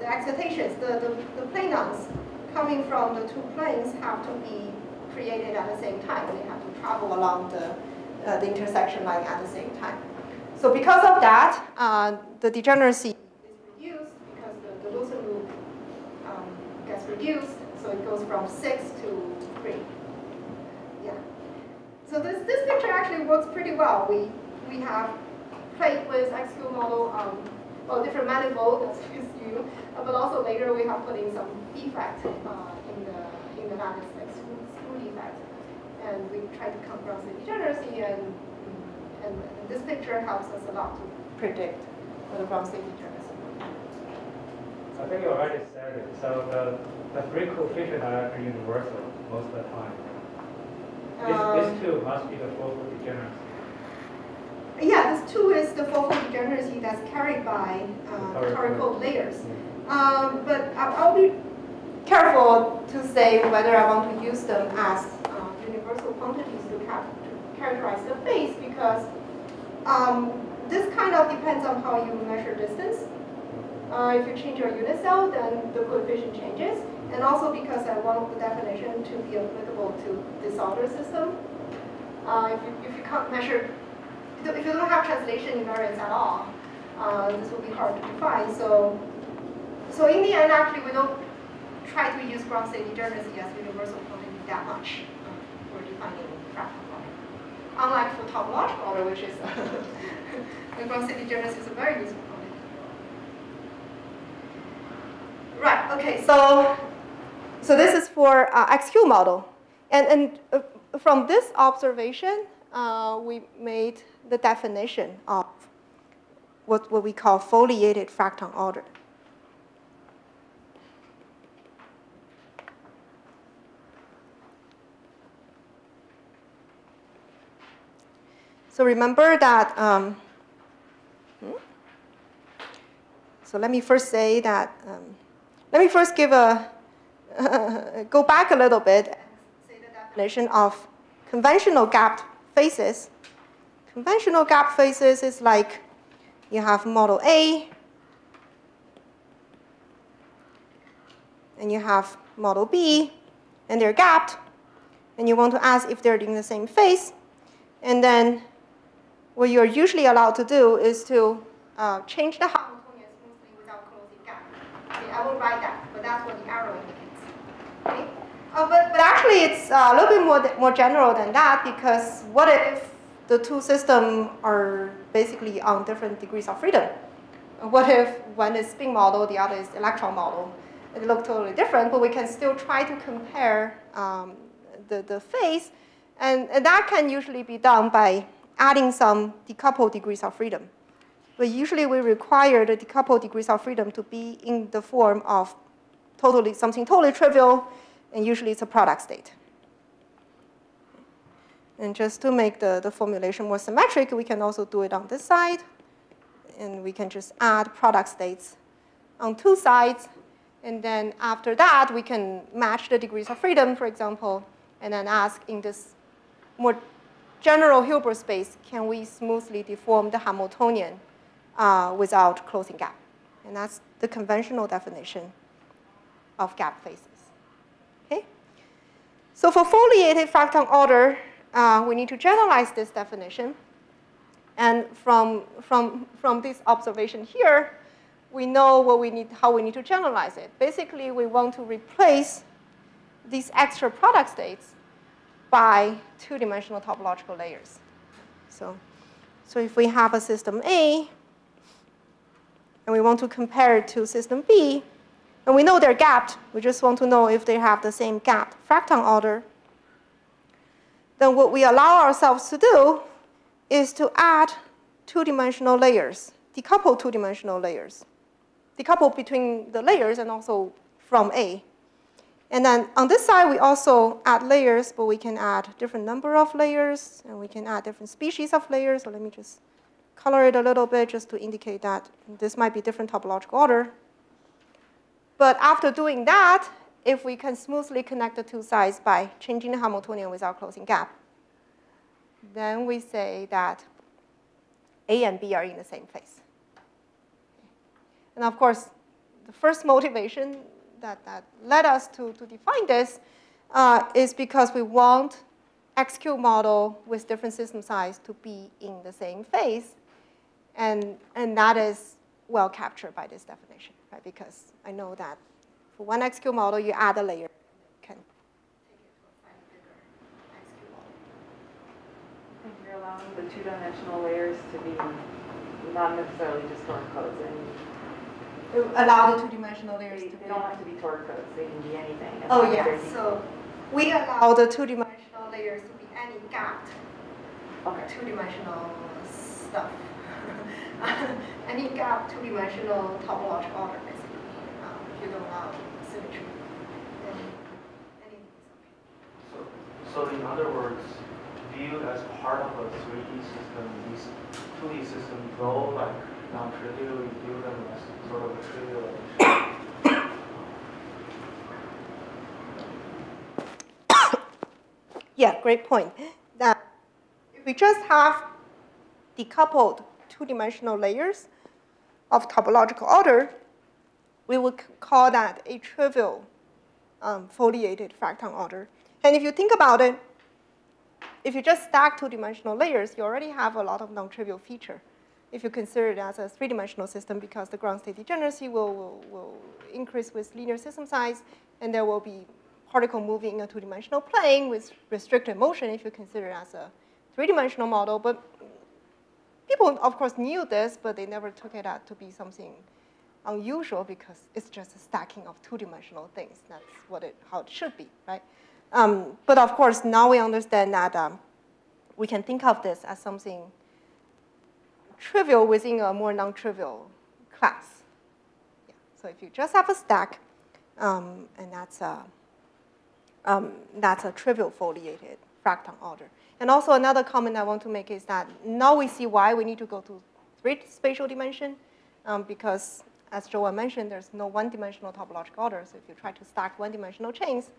the excitations, the planons coming from the two planes have to be created at the same time. They have to travel along the intersection line at the same time. So because of that, the degeneracy is reduced because the loosened loop gets reduced, so it goes from 6 to 3. Yeah. So this picture actually works pretty well. We have played with X-cube model, well, different manifold, as you, but also later we have put in some defect in the lattice, like screw defect, and we try to come across the degeneracy, and this picture helps us a lot to predict for the proximity terrorism. I think you already said it. So the three coefficients are actually universal most of the time. This two must be the focal degeneracy. Yeah, this two is the focal degeneracy that's carried by toric code layers. Yeah. But I'll be careful to say whether I want to use them as universal quantities to characterize the phase, because this kind of depends on how you measure distance. If you change your unit cell, then the coefficient changes. And also because I want the definition to be applicable to disorder system. If you can't measure, if you don't have translation invariance at all, this will be hard to define. So in the end, actually, we don't try to use ground state degeneracy as universal quantity that much for defining fractal order. Unlike for topological order, which is the ground state degeneracy is a very useful quantity. Right, okay, so this is for X-cube model. And from this observation, we made the definition of what we call foliated fractal order. So remember that, so let me first say that, let me first give a, go back a little bit and say the definition of conventional gapped phases. Conventional gap phases is like you have model A and you have model B and they're gapped and you want to ask if they're in the same phase, and then what you're usually allowed to do is to change the Haah Hamiltonian smoothly without closing gap. Okay, I won't write that, but that's what the arrow indicates. Okay? But actually it's a little bit more general than that, because what if the two systems are basically on different degrees of freedom? What if one is spin model, the other is electron model? They look totally different, but we can still try to compare the phase, and that can usually be done by adding some decoupled degrees of freedom. But usually we require the decoupled degrees of freedom to be in the form of something totally trivial, and usually it's a product state. And just to make the formulation more symmetric, we can also do it on this side. And we can just add product states on two sides. And then after that, we can match the degrees of freedom, for example, and then ask in this more general Hilbert space, can we smoothly deform the Hamiltonian without closing gap? And that's the conventional definition of gap phases. So for foliated fractal order, we need to generalize this definition. And from this observation here, we know what we need, how we need to generalize it. Basically, we want to replace these extra product states by two-dimensional topological layers. So if we have a system A, and we want to compare it to system B, and we know they're gapped. We just want to know if they have the same gapped fractal order. Then what we allow ourselves to do is to add two-dimensional layers, decouple two-dimensional layers, decouple between the layers and also from A. And then on this side, we also add layers, but we can add different number of layers, and we can add different species of layers. So let me just color it a little bit just to indicate that this might be different topological order. But after doing that, if we can smoothly connect the two sides by changing the Hamiltonian without closing gap, then we say that A and B are in the same phase. And of course, the first motivation that led us to define this is because we want X-cube model with different system size to be in the same phase. And that is well captured by this definition, right? Because I know that for one X-cube model, you add a layer, you can take it to a slightly bigger X-cube model. And you're allowing the two-dimensional layers to be not necessarily just toric codes. Allow the two-dimensional layers to be. They don't have to be toric codes. They can be anything. Oh yeah. So we allow the two-dimensional layers to be any gapped two-dimensional stuff. and it got two-dimensional topological order, basically. If you don't allow symmetry, then anything is okay. So in other words, viewed as part of a 3D system, these 2D systems, though like non-trivial, we view them as sort of a trivial. Yeah, great point. That if we just have decoupled two-dimensional layers of topological order, we would call that a trivial foliated fractal order. And if you think about it, if you just stack two-dimensional layers, you already have a lot of non-trivial feature. If you consider it as a three-dimensional system, because the ground state degeneracy will increase with linear system size, and there will be particle moving in a two-dimensional plane with restricted motion if you consider it as a three-dimensional model. But people, of course, knew this, but they never took it out to be something unusual because it's just a stacking of two-dimensional things. That's what it, how it should be, right? But of course, now we understand that we can think of this as something trivial within a more non-trivial class. Yeah. So if you just have a stack, and that's a trivial foliated fractal order. And also another comment I want to make is that now we see why we need to go to three spatial dimension, because as Joanne mentioned, there's no one-dimensional topological order. So if you try to stack one-dimensional chains,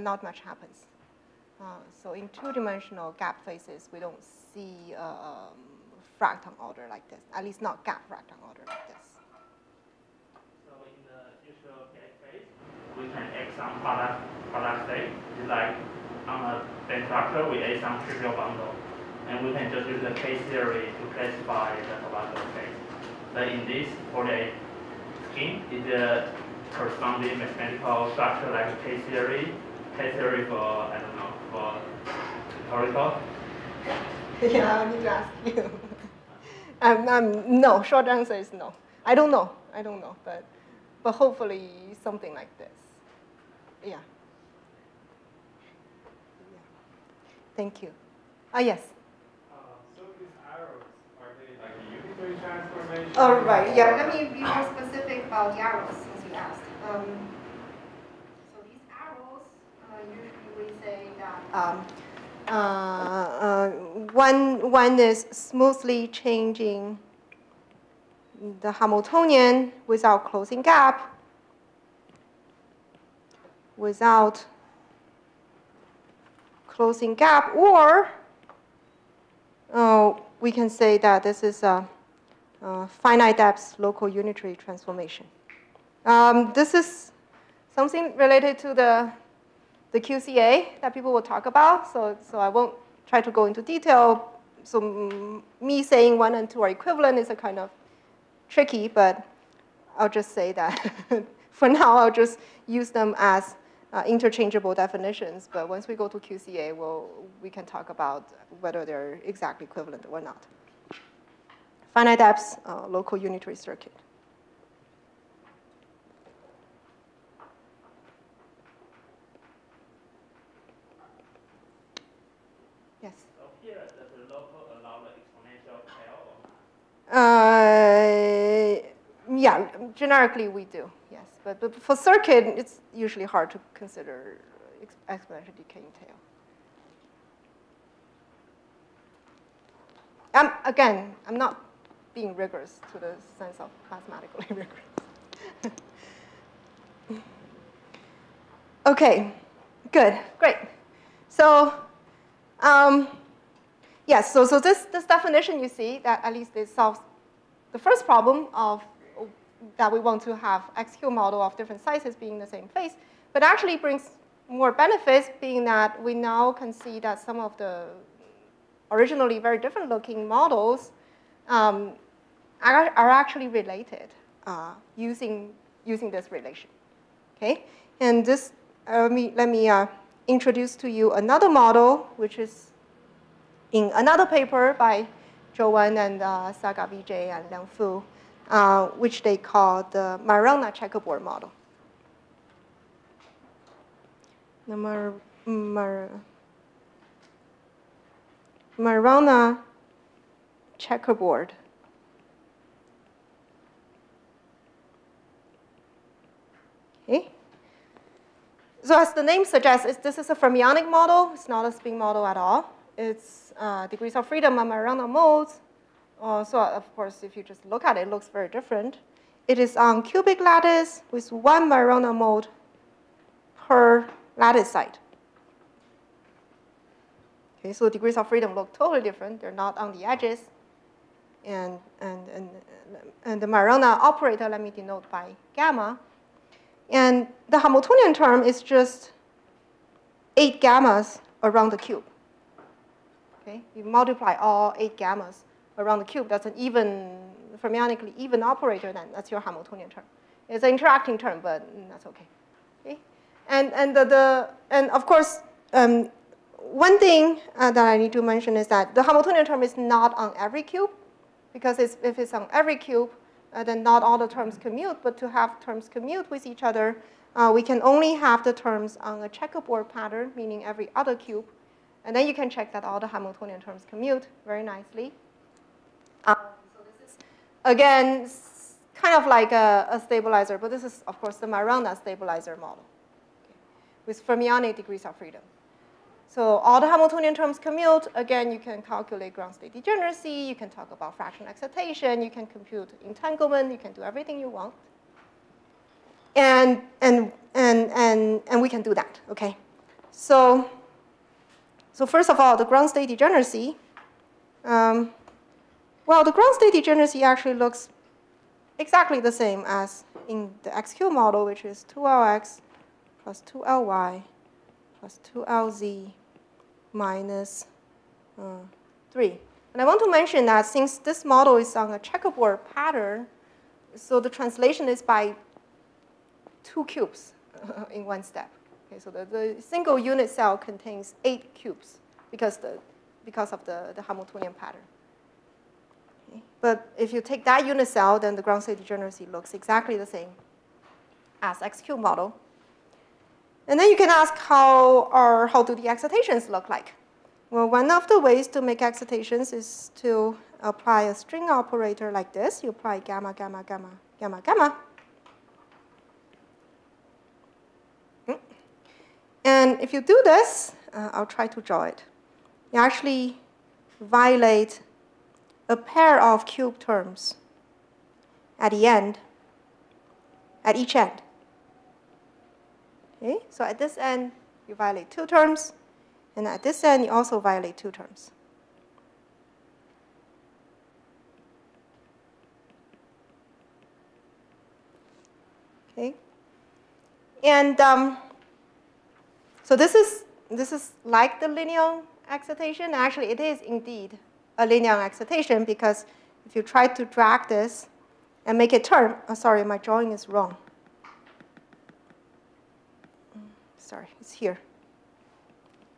not much happens. So in two-dimensional gap phases, we don't see fractal order like this, at least not gap fractal order like this. So in the usual gap phase, we can add some product state, like on a band structure, we add some trivial bundle. And we can just use the case theory to classify the bundle case. But in this foliate scheme, it's a corresponding mathematical structure like case theory for, I don't know, for toric code? Yeah, I need to ask you. No, short answer is no. I don't know, but hopefully something like this. Yeah. Thank you. Ah, yes? So these arrows, are they like a unitary transformation? Oh, right. Yeah, let me be more specific about the arrows since you asked. So these arrows, usually we say that one is smoothly changing the Hamiltonian without closing gap, without closing gap, or we can say that this is a finite depth local unitary transformation. This is something related to the QCA that people will talk about, so I won't try to go into detail. So me saying 1 and 2 are equivalent is a kind of tricky, but I'll just say that for now I'll just use them as interchangeable definitions, but once we go to QCA, we can talk about whether they're exactly equivalent or not. Finite depth local unitary circuit. Yes? So here, does the local allow the exponential tail? Yeah, generically we do. But for circuit, it's usually hard to consider exponential decaying tail. Again, I'm not being rigorous to the sense of mathematically rigorous. OK, good, great. So yes, so this definition you see, that at least it solves the first problem of that we want to have X-cube model of different sizes being the same phase, but actually brings more benefits, being that we now can see that some of the originally very different looking models are actually related using this relation. Okay, and this let me introduce to you another model, which is in another paper by Zhou En and Saka Vijay and Yang Fu. Which they call the Marana checkerboard model. The Marana checkerboard Okay. So as the name suggests, this is a fermionic model. It's not a spin model at all. Its degrees of freedom are Majorana modes. So of course, if you just look at it, it looks very different. It is on cubic lattice with one Majorana mode per lattice site. Okay, so degrees of freedom look totally different. They're not on the edges. And the Majorana operator, let me denote by gamma. And the Hamiltonian term is just 8 gammas around the cube. Okay? You multiply all 8 gammas around the cube. That's an even, fermionically even operator then. That's your Hamiltonian term. It's an interacting term, but that's okay. Okay? And of course, one thing that I need to mention is that the Hamiltonian term is not on every cube, because if it's on every cube, then not all the terms commute, but to have terms commute with each other, we can only have the terms on a checkerboard pattern, meaning every other cube. And then you can check that all the Hamiltonian terms commute very nicely. So this is, again, kind of like a stabilizer, but this is, of course, the Majorana stabilizer model, okay, with fermionic degrees of freedom. So all the Hamiltonian terms commute. Again, you can calculate ground state degeneracy. You can talk about fractional excitation. You can compute entanglement. You can do everything you want. And we can do that. Okay. So first of all, the ground state degeneracy. Well, the ground state degeneracy actually looks exactly the same as in the X-cube model, which is 2Lx plus 2Ly. Plus 2LZ minus 3. And I want to mention that since this model is on a checkerboard pattern, so the translation is by 2 cubes in one step. Okay, so the single unit cell contains 8 cubes because of the Hamiltonian pattern. Okay, but if you take that unit cell, then the ground state degeneracy looks exactly the same as X-cube model. And then you can ask how do the excitations look like? Well, one of the ways to make excitations is to apply a string operator like this. You apply gamma, gamma, gamma, gamma, gamma. And if you do this, I'll try to draw it. You actually violate a pair of cube terms at the end, at each end. Okay, so at this end, you violate 2 terms. And at this end, you also violate 2 terms. Okay. And so this is like the linear excitation. Actually, it is indeed a linear excitation, because if you try to drag this and make it turn, oh, sorry, my drawing is wrong. Sorry, it's here.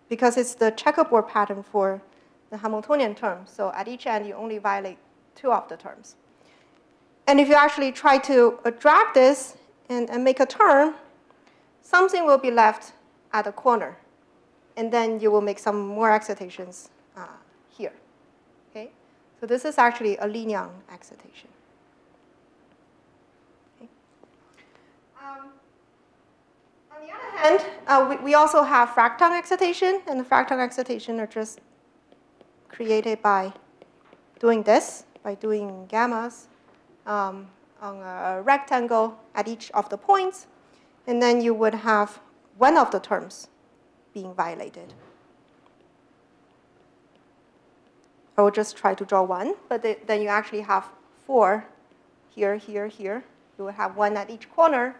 Because it's the checkerboard pattern for the Hamiltonian term. So at each end, you only violate 2 of the terms. And if you actually try to drag this and make a turn, something will be left at the corner. And then you will make some more excitations here. Okay? So this is actually a linear excitation. Okay. On the other hand, we also have fractal excitation, and the fractal excitation are just created by doing this, by doing gammas on a rectangle at each of the points, and then you would have one of the terms being violated. I will just try to draw one, but then you actually have 4 here, here, here. You will have one at each corner,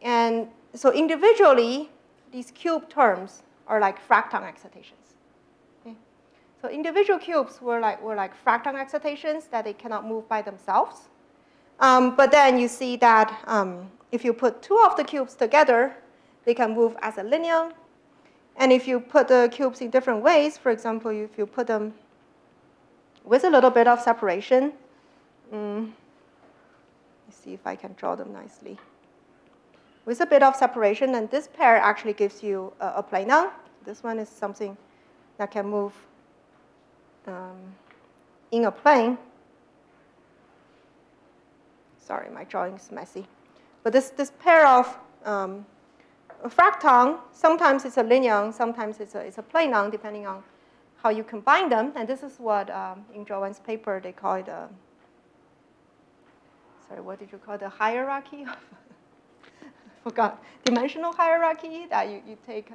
and so individually, these cube terms are like fractal excitations. Okay? So individual cubes were like fractal excitations that they cannot move by themselves. But then you see that if you put 2 of the cubes together, they can move as a linear. And if you put the cubes in different ways, for example, if you put them with a little bit of separation, let's see if I can draw them nicely. With a bit of separation, and this pair actually gives you a planar. This one is something that can move in a plane. Sorry, my drawing is messy. But this pair of fractons, sometimes it's a linear, sometimes it's a planon, depending on how you combine them. And this is what, in Joanne's paper, they call it a, sorry, what did you call the hierarchy? Forgot. Dimensional hierarchy, that you take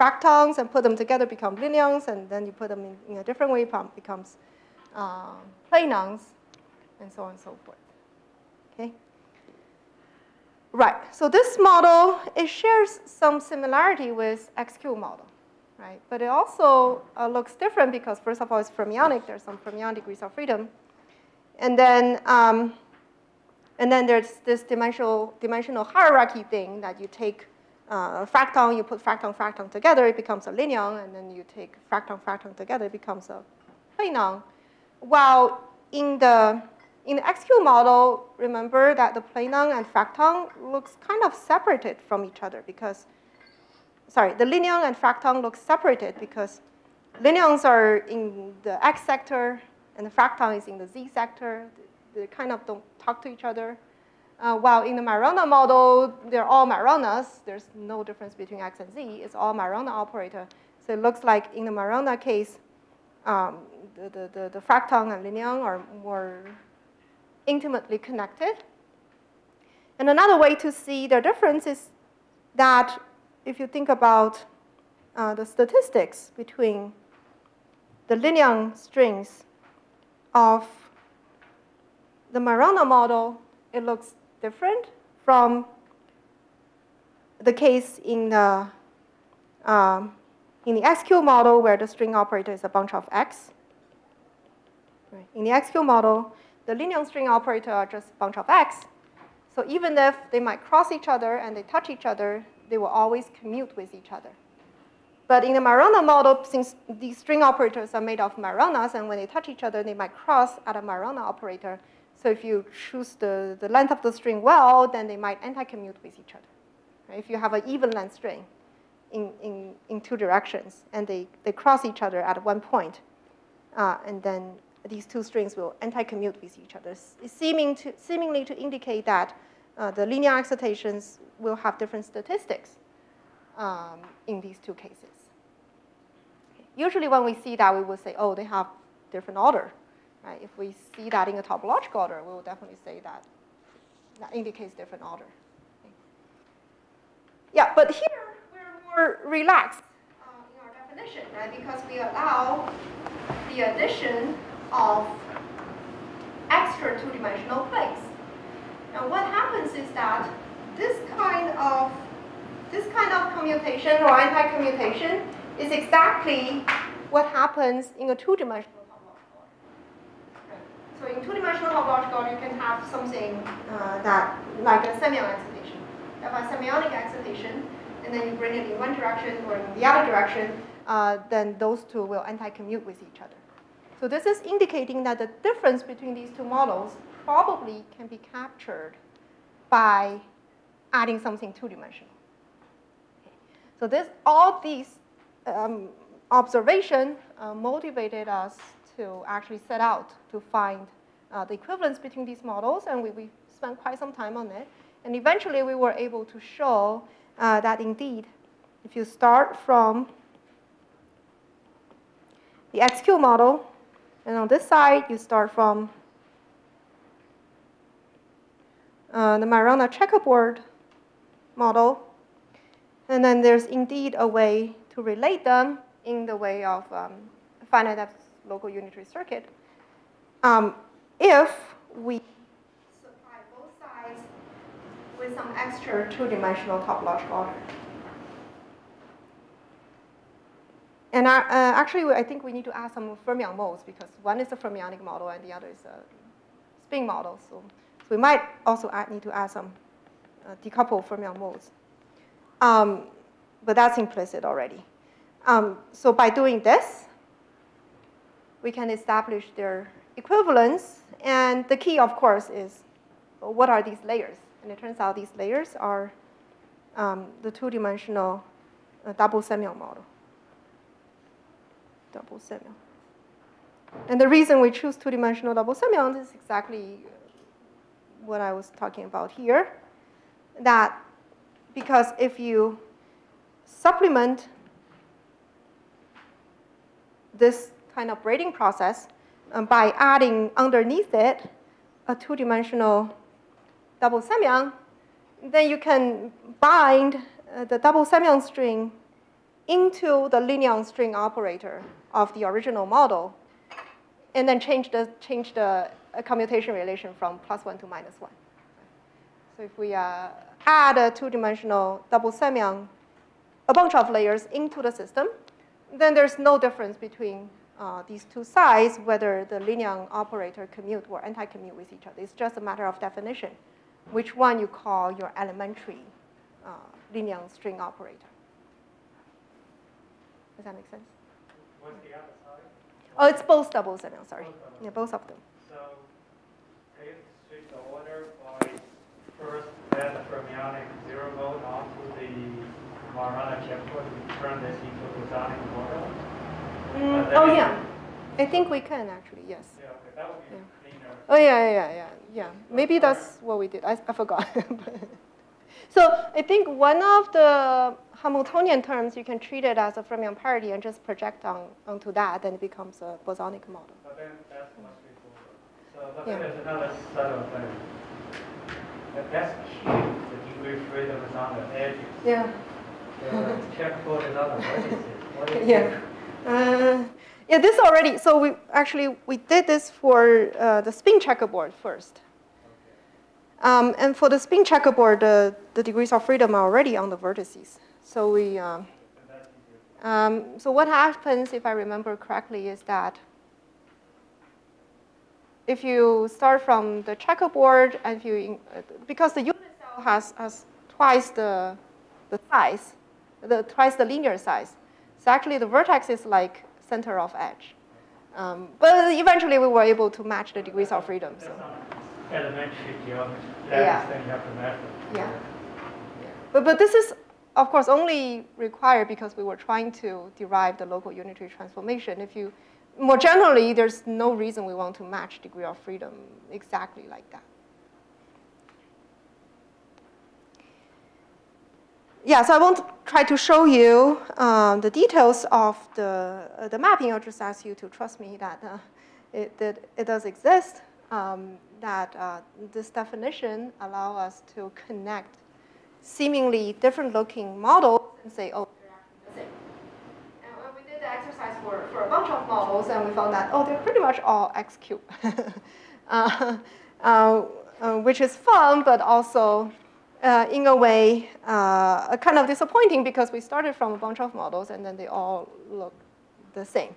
fractons and put them together, become linears, and then you put them in a different way, becomes planons, and so on and so forth. Okay. Right. So this model, it shares some similarity with X-cube model, right? But it also looks different because, first of all, it's fermionic. There's some fermionic degrees of freedom, and then there's this dimensional hierarchy thing that you take a fracton, you put fracton together, it becomes a linear, and then you take fracton together, it becomes a planon. While in the X-cube model, remember that the planon and fracton looks kind of separated from each other because, sorry, the linear and fracton looks separated because linears are in the X sector and the fracton is in the Z sector. They kind of don't talk to each other. While in the Marona model, they're all Maronas. There's no difference between X and Z. It's all Marona operator. So it looks like in the Marona case, the fracton and linear are more intimately connected. And another way to see their difference is that if you think about the statistics between the linear strings of the Marona model, it looks different from the case in the X-cube model where the string operator is a bunch of X. Right. In the X-cube model, the linear string operator are just a bunch of X. So even if they might cross each other and they touch each other, they will always commute with each other. But in the Marona model, since these string operators are made of Maronas, and when they touch each other, they might cross at a Marona operator. So if you choose the length of the string well, then they might anti-commute with each other. Right? If you have an even length string in two directions, and they cross each other at one point, and then these two strings will anti-commute with each other, seemingly to indicate that the linear excitations will have different statistics in these two cases. Usually when we see that, we will say, oh, they have different order. Right? If we see that in a topological order, we will definitely say that that indicates different order. Okay. Yeah, but here we're more relaxed in our definition, right? Because we allow the addition of extra two-dimensional planes. Now, what happens is that this kind of commutation or anti-commutation is exactly what happens in a two-dimensional. So in two-dimensional topological order, you can have something that, like a semiotic excitation. You have a semiotic excitation, and then you bring it in one direction or in the other direction, then those two will anti-commute with each other. So this is indicating that the difference between these two models probably can be captured by adding something two-dimensional. Okay. So all these observations motivated us to actually set out to find the equivalence between these models, and we spent quite some time on it. And eventually, we were able to show that indeed, if you start from the X-cube model, and on this side, you start from the Marona checkerboard model, and then there's indeed a way to relate them in the way of finite depth local unitary circuit, if we supply both sides with some extra two-dimensional topological order. And actually, I think we need to add some fermion modes because one is a fermionic model and the other is a spin model. So we might also need to add some decoupled fermion modes. But that's implicit already. So by doing this, we can establish their equivalence. And the key, of course, is what are these layers? And it turns out these layers are the two-dimensional double semion model. Double semion. And the reason we choose two-dimensional double semions is exactly what I was talking about here. that because if you supplement this kind of braiding process by adding underneath it a two-dimensional double samyang, then you can bind the double samyang string into the linear string operator of the original model, and then change the commutation relation from +1 to -1. So if we add a two-dimensional double samyang, a bunch of layers into the system, then there's no difference between these two sides, whether the linear operator commute or anti-commute with each other. It's just a matter of definition, which one you call your elementary linear string operator. Does that make sense? What's the other side? Oh, it's both double samyang, sorry. Both double. Yeah, both of them. So can you switch the order by first set the fermionic zero mode onto the Marana checkpoint and turn this into a bosonic model? Oh, yeah. I think we can, actually, yes. Yeah, okay. That would be cleaner. Oh, yeah. Maybe that's what we did. I forgot. So I think one of the Hamiltonian terms, you can treat it as a fermion parity and just project onto that, and it becomes a bosonic model. But then that's much straightforward. So but then there's another set of things. That's cute, the degree freedom is on the edges. Yeah. Check for another. What is it? Yeah. Yeah, this already, so we did this for the spin checkerboard first. And for the spin checkerboard, the degrees of freedom are already on the vertices. So we, so what happens, if I remember correctly, is that if you start from the checkerboard, and if you, because the unit cell has twice the size, twice the linear size. So actually, the vertex is like center of edge. But eventually, we were able to match the degrees of freedom. So. Elementary geometry. Yeah. Yeah. But this is, of course, only required because we were trying to derive the local unitary transformation. If you, more generally, there's no reason we want to match degree of freedom exactly like that. Yeah, so I won't try to show you the details of the mapping. I'll just ask you to trust me that it does exist. That this definition allows us to connect seemingly different-looking models and say, oh, they're actually the same. And when we did the exercise for a bunch of models, and we found that, oh, they're pretty much all X-cube, which is fun, but also, in a way, kind of disappointing because we started from a bunch of models, and then they all look the same.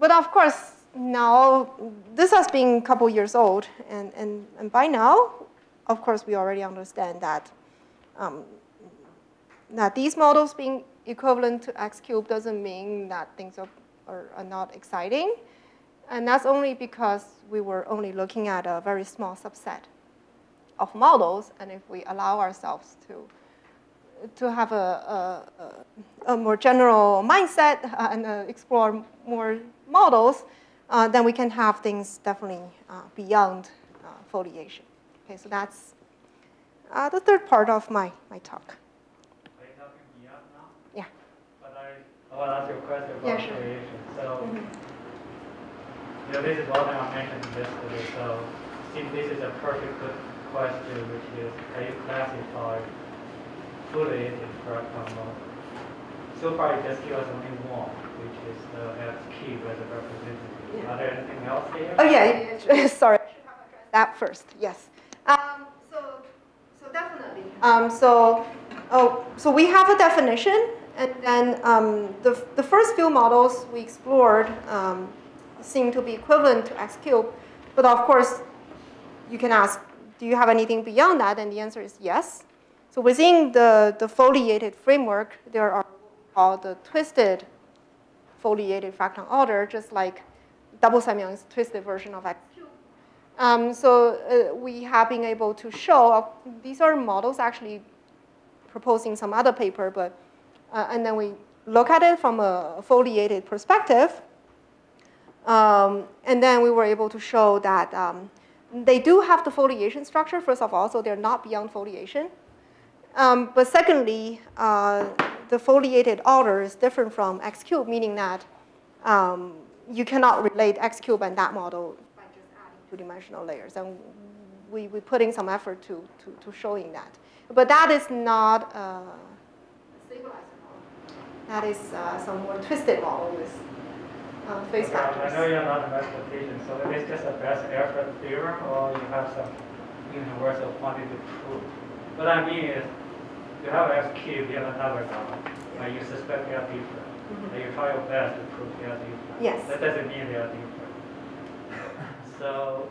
But of course, now, this has been a couple years old, and by now, of course, we already understand that that these models being equivalent to X-cube doesn't mean that things are not exciting, and that's only because we were only looking at a very small subset of models, and if we allow ourselves to have a more general mindset and explore more models, then we can have things definitely beyond foliation. Okay, so that's the third part of my talk. Are you talking beyond now? Yeah. But I want to ask you a question about foliation. Sure. So, this is what I mentioned yesterday. So, since this is a perfect question, which is, can you classify foliated fractal model? So far, it just gives us only one, which is the X-cube as a representative. Yeah. Are there anything else here? Oh, yeah. Sorry. I should have addressed that first. Yes. So definitely. So we have a definition. And then the first few models we explored seem to be equivalent to X-cube. But of course, you can ask, do you have anything beyond that? And the answer is yes. So within the foliated framework, there are what we call the twisted foliated fractal order, just like double samyang's twisted version of X-cube. So we have been able to show, these are models actually proposing some other paper, but, and then we look at it from a foliated perspective. And then we were able to show that they do have the foliation structure, first of all, so they're not beyond foliation. But secondly, the foliated order is different from X cube, meaning that you cannot relate X cube and that model by just adding two-dimensional layers. And we're putting some effort to showing that. But that is not a stabilizer model. That is some more twisted model with phase factors. I know you're not a mathematician, so it is just a best effort theorem, or you have some universal quantity to prove. What I mean is, you have X cubed, you have another model, but you suspect they are different. So you try your best to prove they are different. Yes. That doesn't mean they are different. So.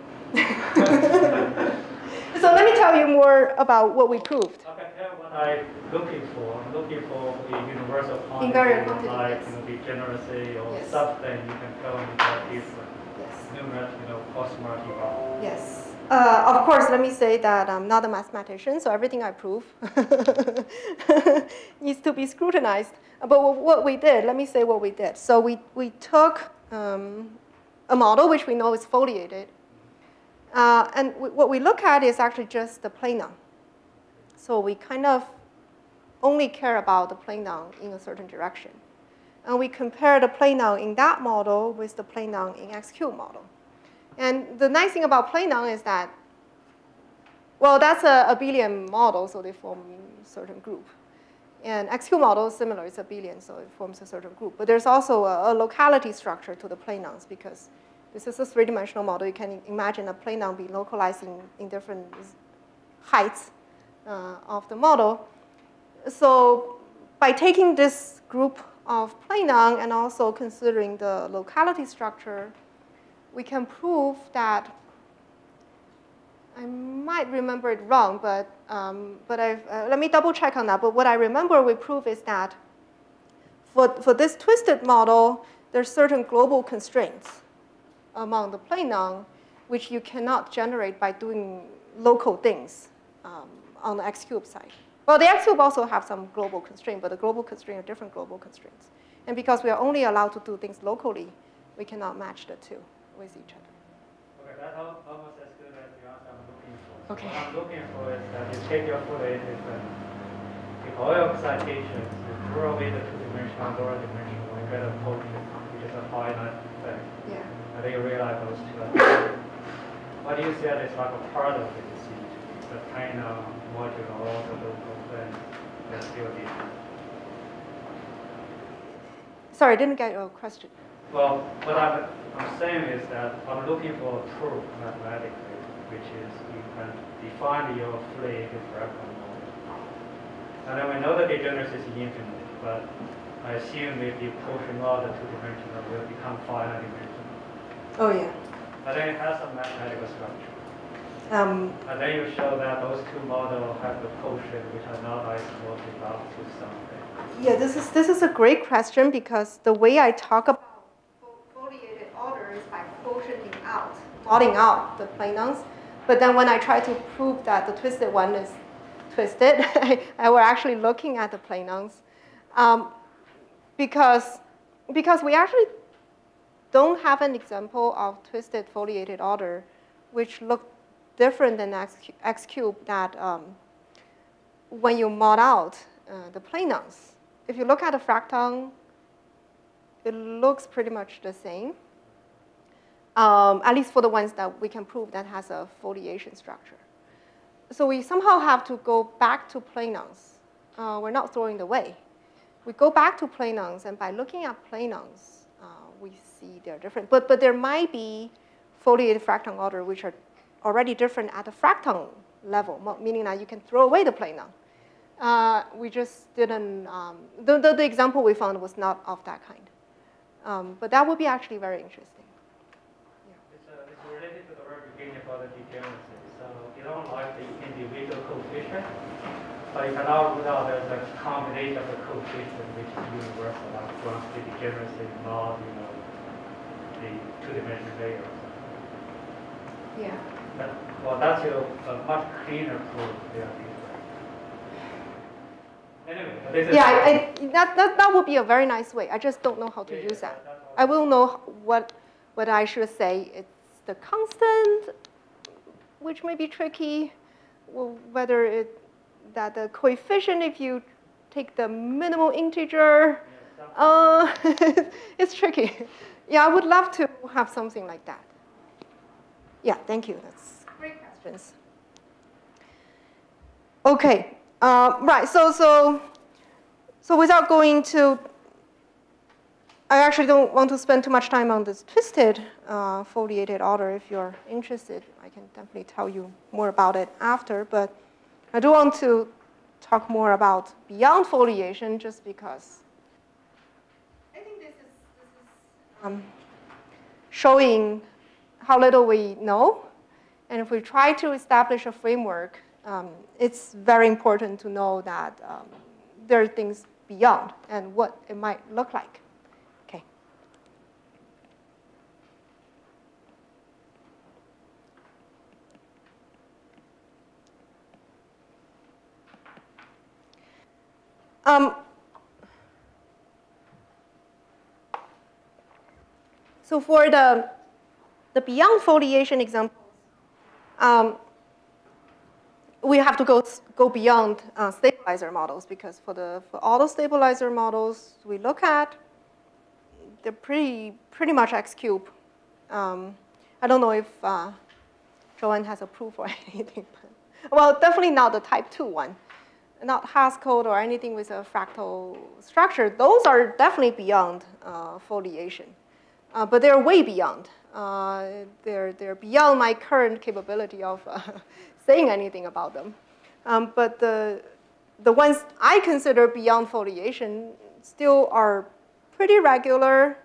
So let me tell you more about what we proved. Okay, yeah, what I'm looking for. I'm looking for a universal quantity, like degeneracy or yes. something you can tell me that is numerous, post-multiple. Yes. Of course, let me say that I'm not a mathematician, so everything I prove needs to be scrutinized. But what we did, let me say what we did. So we took a model which we know is foliated. And what we look at is actually just the planar. So we kind of only care about the planar in a certain direction. And we compare the planar in that model with the planar in X-cube model. And the nice thing about planar is that, well, that's a abelian model, so they form a certain group. And X-cube model is similar. It's abelian, so it forms a certain group. But there's also a locality structure to the planars because this is a three-dimensional model. You can imagine a planar being localized in different heights of the model. So by taking this group of planar and also considering the locality structure, we can prove that, I might remember it wrong, but let me double check on that. But what I remember we prove is that for this twisted model, there's certain global constraints among the planar, which you cannot generate by doing local things on the X-cube side. Well, the X-cube also have some global constraint, but the global constraint are different global constraints. And because we are only allowed to do things locally, we cannot match the two with each other. Okay, that's almost as good as the answer I'm looking for. Okay. What I'm looking for is that you take your foliated and all your excitations, you throw away the two-dimensional and lower-dimensional, you get a portrait, which is a finite thing. Yeah. And then you realize those two are different. What you said is like a part of it, you see, the kind of modular or the local thing that's still different. Sorry, I didn't get your question. Well, what I'm saying is that I'm looking for a proof mathematically, which is you can define your foliated fractal model. And then we know the degeneracy is infinite, but I assume if you push another two-dimensional, it will become finite-dimensional. Oh, yeah. And then it has a mathematical structure. And then you show that those two models have the quotient, which are not isomorphic up to something. Yeah, this is a great question because the way I talk about plotting out the planars, but then when I try to prove that the twisted one is twisted, I were actually looking at the planars because we actually don't have an example of twisted foliated order which look different than X cube that when you mod out the planars. If you look at the fractal, it looks pretty much the same. At least for the ones that we can prove that has a foliation structure. So we somehow have to go back to planars. We're not throwing it away. We go back to planars, and by looking at planars, we see they're different. But there might be foliated fractal order which are already different at the fractal level, meaning that you can throw away the planar. We just didn't, the example we found was not of that kind. But that would be actually very interesting. The degeneracy. So you don't like the individual coefficient, but you cannot rule out there's a combination of the coefficient which is universal, like once the degeneracy not, the two-dimensional layer. Yeah. But, well, that's your much cleaner proof. Yeah. Anyway, this is that would be a very nice way. I just don't know how to use that. I will know what I should say. It's the constant, which may be tricky, whether it that the coefficient, if you take the minimal integer, it's tricky. Yeah, I would love to have something like that. Yeah, thank you. That's great questions. Okay, right. So without going to, I actually don't want to spend too much time on this twisted foliated order. If you're interested, I can definitely tell you more about it after. But I do want to talk more about beyond foliation, just because I think this is showing how little we know. And if we try to establish a framework, it's very important to know that there are things beyond and what it might look like. Okay. So for the beyond foliation example, we have to go beyond stabilizer models, because for all the stabilizer models we look at, they're pretty much X-cube. I don't know if Joanne has approved or anything. But, well, definitely not the type 2 one, not Haah code or anything with a fractal structure. Those are definitely beyond foliation, but they're way beyond. They're beyond my current capability of saying anything about them. But the ones I consider beyond foliation still are pretty regular.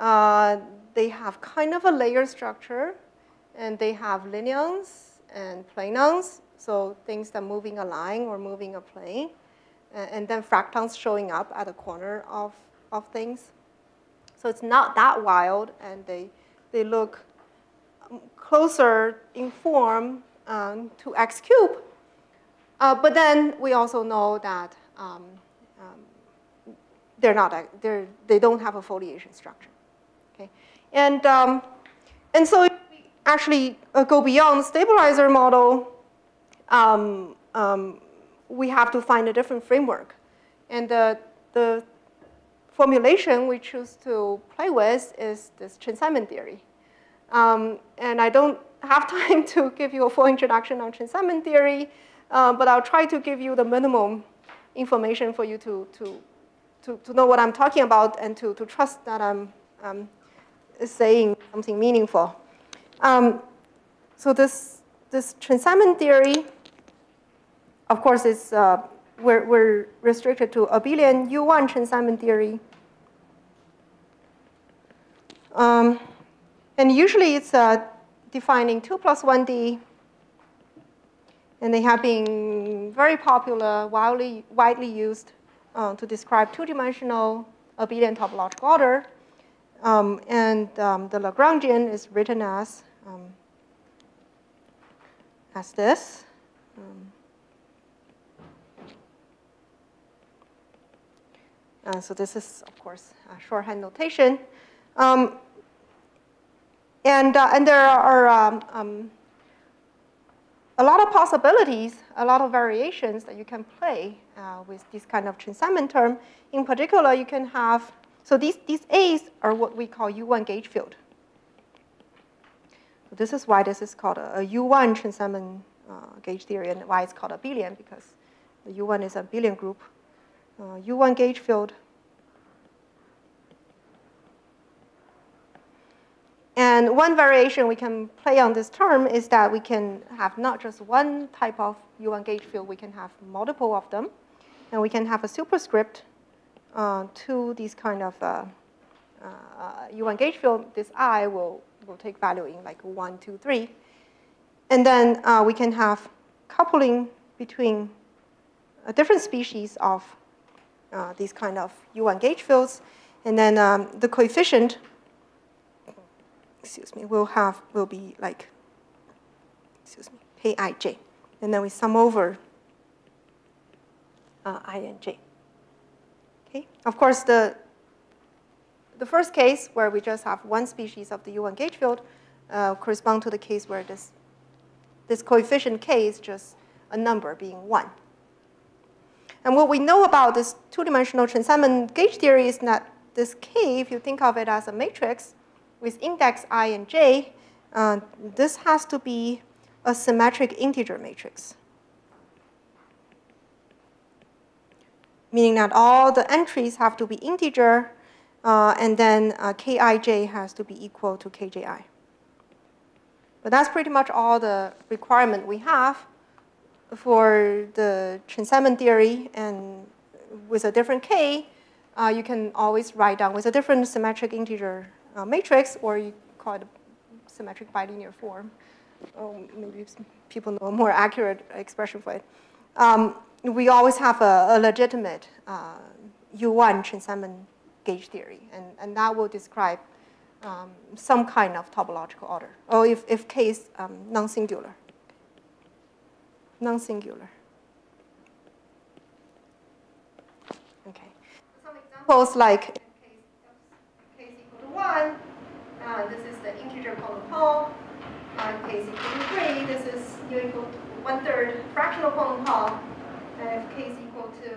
They have kind of a layer structure, and they have lineons and planons, so things that are moving a line or moving a plane, and then fractons showing up at the corner of things. So it's not that wild, and they look closer in form to X-cube. But then we also know that they don't have a foliation structure. Okay, and so if we actually go beyond the stabilizer model, we have to find a different framework, and the formulation we choose to play with is this Chern-Simons theory. And I don't have time to give you a full introduction on Chern-Simons theory, but I'll try to give you the minimum information for you to know what I'm talking about and to trust that I'm saying something meaningful. So this Chern-Simons theory, of course, is we're restricted to abelian U1 Chern-Simons theory. And usually it's defining 2 plus 1D. And they have been very popular, widely used to describe 2-dimensional abelian topological order. The Lagrangian is written as this. So this is, of course, a shorthand notation. And there are a lot of possibilities, a lot of variations that you can play with this kind of Chern-Simons term. In particular, you can have, so these A's are what we call U1 gauge field. So this is why this is called a U1 Chern-Simons gauge theory, and why it's called abelian, because the U1 is an abelian group. U1 gauge field. And one variation we can play on this term is that we can have not just one type of U1 gauge field, we can have multiple of them. And we can have a superscript to these kind of U1 gauge field. This I will take value in like 1, 2, 3. And then we can have coupling between a different species of these kind of U1 gauge fields. And then the coefficient, excuse me, will be like, excuse me, Kij, and then we sum over I and j. Okay. Of course, the first case where we just have one species of the U1 gauge field corresponds to the case where this coefficient k is just a number being 1. And what we know about this two-dimensional Chern-Simons gauge theory is that this K, if you think of it as a matrix with index I and j, this has to be a symmetric integer matrix, meaning that all the entries have to be integer, and then Kij has to be equal to Kji. But that's pretty much all the requirement we have for the Chern-Simons theory. And with a different K, you can always write down with a different symmetric integer matrix, or you call it a symmetric bilinear form. Maybe people know a more accurate expression for it. We always have a legitimate U1 Chern-Simons gauge theory, and that will describe some kind of topological order, or if K is non-singular. Okay. Some examples like K is equal to 1, this is the integer polynomial. K is equal to 3, this is u equal to 1/3 fractional polynomial. And if K is equal to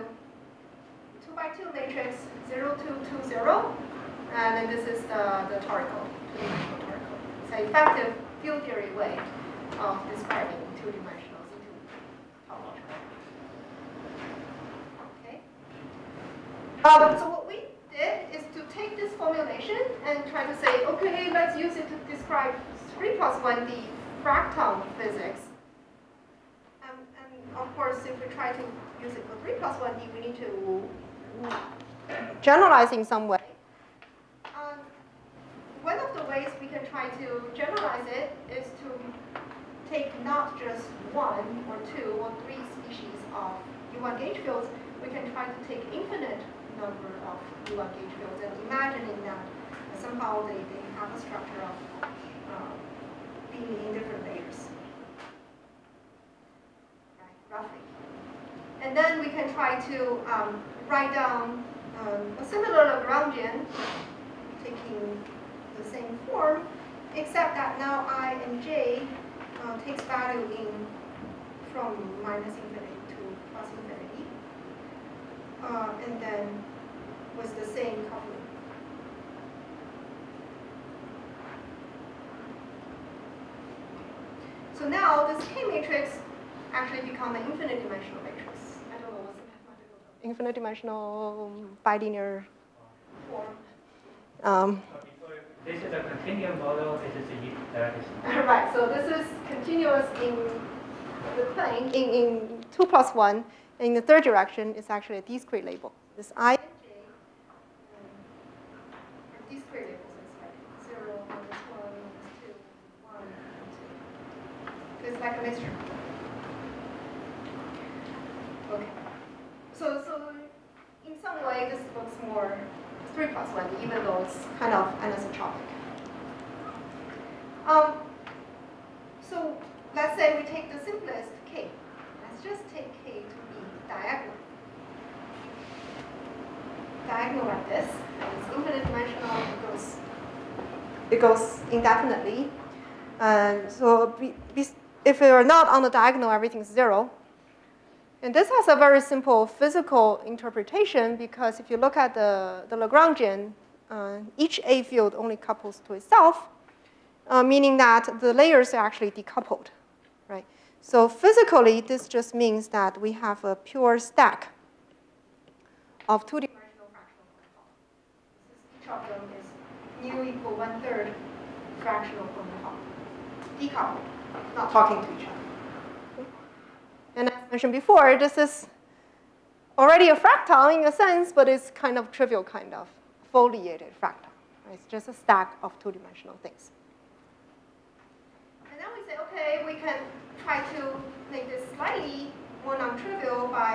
2x2 matrix 0, 2, 2, 0, and then this is the toric code. It's an effective field theory way of describing two-dimensionals into topological. Okay. So what we did is to take this formulation and try to say, okay, let's use it to describe 3+1D fractal physics. Of course, if we try to use it for 3+1D, we need to generalize in some way. One of the ways we can try to generalize it is to take not just 1 or 2 or 3 species of U1 gauge fields. We can try to take infinite number of U1 gauge fields and imagining that somehow they have a structure of being in different layers. Roughly. And then we can try to write down a similar Lagrangian, taking the same form, except that now I and j takes value in from -∞ to +∞, and then with the same coupling. So now this K matrix actually become an infinite dimensional matrix. I don't know what's the mathematical term. Infinite dimensional bilinear form. This is a continuum model. This is a right. So this is continuous in the plane in 2+1. In the third direction, it's actually a discrete label. This I. Discrete labels. It's like 0, -1, 2, 1, 2. It's like a mixture. Okay. So in some way, this looks more 3+1, even though it's kind of anisotropic. So let's say we take the simplest K. Let's just take K to be diagonal. Diagonal like this. And it's infinite dimensional. It goes indefinitely. And so if we are not on the diagonal, everything's 0. And this has a very simple physical interpretation, because if you look at the Lagrangian, each A field only couples to itself, meaning that the layers are actually decoupled, right? So physically, this just means that we have a pure stack of two-dimensional fractional polynomials. Each of them is mu equal 1/3 fractional polynomial, decoupled, not talking to each other. And as mentioned before, this is already a fractal in a sense, but it's kind of trivial, kind of foliated fractal. It's just a stack of two-dimensional things. And then we say, okay, we can try to make this slightly more non-trivial by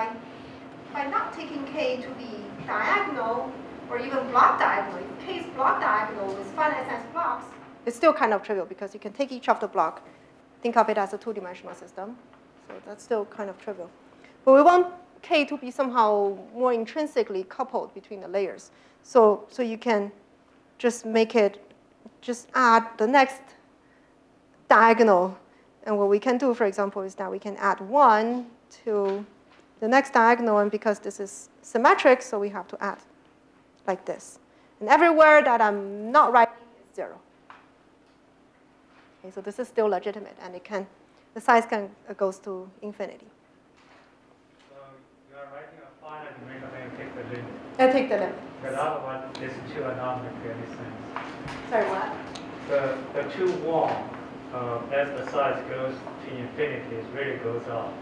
not taking K to be diagonal or even block diagonal. If K is block diagonal with finite size blocks, it's still kind of trivial because you can take each of the block, think of it as a two-dimensional system. So that's still kind of trivial. But we want K to be somehow more intrinsically coupled between the layers. So you can just make it, just add the next diagonal. And what we can do, for example, is that we can add 1 to the next diagonal, and because this is symmetric, so we have to add like this. And everywhere that I'm not writing is 0. Okay, so this is still legitimate, and it can, the size can goes to infinity. So you are writing a finite limit, and you take the limit. I take the limit. But otherwise, these two are not making any sense. Sorry, what? The two one, as the size goes to infinity, it really goes up.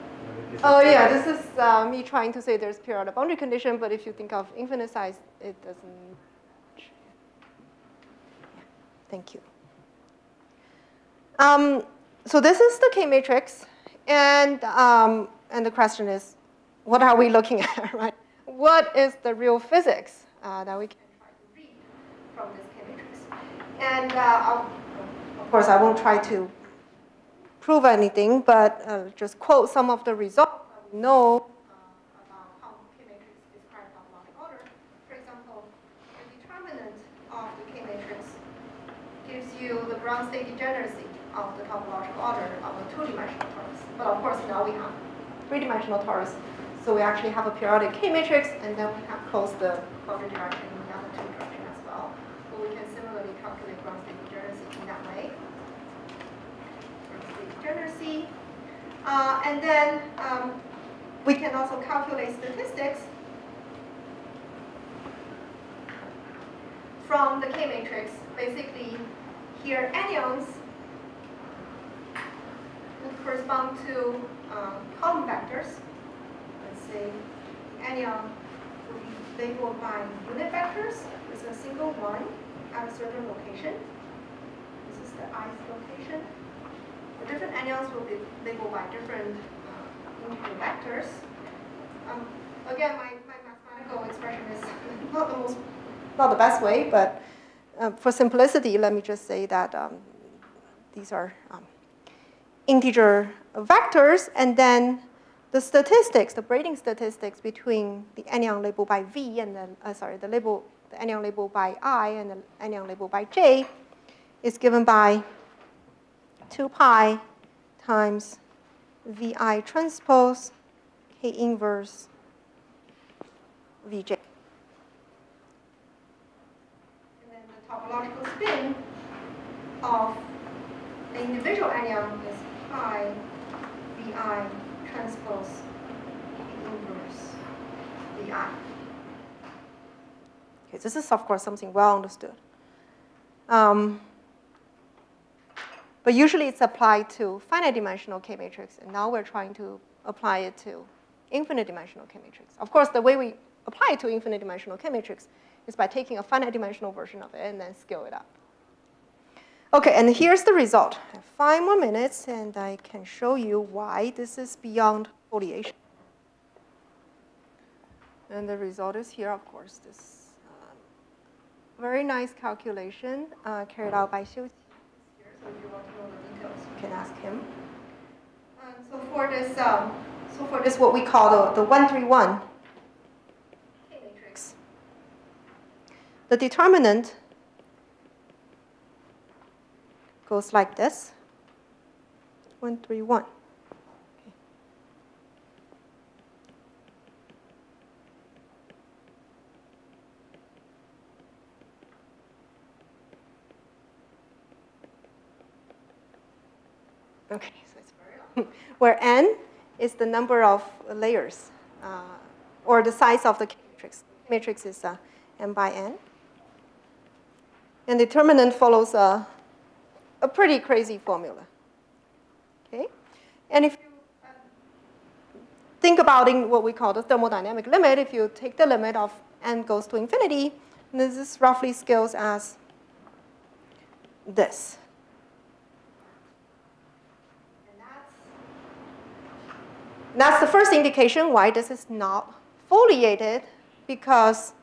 Oh yeah, this is me trying to say there's periodic boundary condition, but if you think of infinite size, it doesn't. Thank you. So this is the K matrix, and the question is, what are we looking at, right? What is the real physics that we can try to read from this K matrix? And of course, I won't try to prove anything, but just quote some of the results that we know about how K matrix describes harmonic order. For example, the determinant of the K matrix gives you the ground state degeneracy of the topological order of a two-dimensional torus. But of course, now we have three-dimensional torus. So we actually have a periodic K matrix, and then we have closed the boundary direction in the other two direction as well. So we can similarly calculate ground state degeneracy in that way. And then we can also calculate statistics from the K matrix. Basically, here anions would correspond to column vectors. Let's say anion would be labeled by unit vectors with a single one at a certain location. This is the ith location. The different anions will be labeled by different integer vectors. Again, my mathematical expression is not the best way, but for simplicity, let me just say that these are integer vectors, and then the statistics, the braiding statistics between the anion labeled by V and then the anion labeled by I and the anion labeled by J is given by 2 pi times VI transpose K inverse VJ. And then the topological spin of the individual anion is pi VI transpose K inverse VI. Okay, this is, of course, something well understood. But usually it's applied to finite dimensional K matrix, and now we're trying to apply it to infinite dimensional K matrix. Of course, the way we apply it to infinite dimensional K matrix is by taking a finite dimensional version of it and then scale it up. Okay, and here's the result. I have 5 more minutes, and I can show you why this is beyond foliation. And the result is here, of course, this very nice calculation carried out by Xiu-Qi. So if you want to know the details, you can ask him. And so for this, what we call the 1-3-1 K matrix, the determinant goes like this: 1-3-1. Okay. Okay, so it's very long. Where n is the number of layers, or the size of the K matrix. K matrix is m by n. And determinant follows a pretty crazy formula. Okay? And if you think about in what we call the thermodynamic limit, if you take the limit of n goes to infinity, this is roughly scales as this. That's the first indication why this is not foliated, because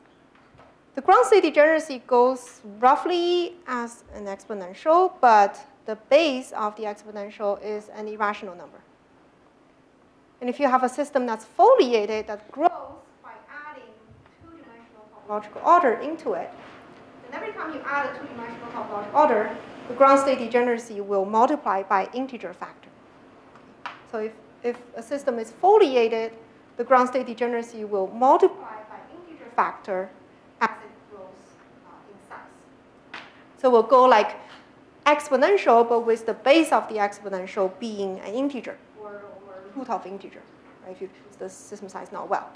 the ground state degeneracy goes roughly as an exponential, but the base of the exponential is an irrational number. And if you have a system that's foliated, that grows by adding two-dimensional topological order into it, then every time you add a two-dimensional topological order, the ground state degeneracy will multiply by integer factor. So if a system is foliated, the ground state degeneracy will multiply by integer factor as it grows in size. So we'll go like exponential, but with the base of the exponential being an integer or root of integer, right, if the system size not well.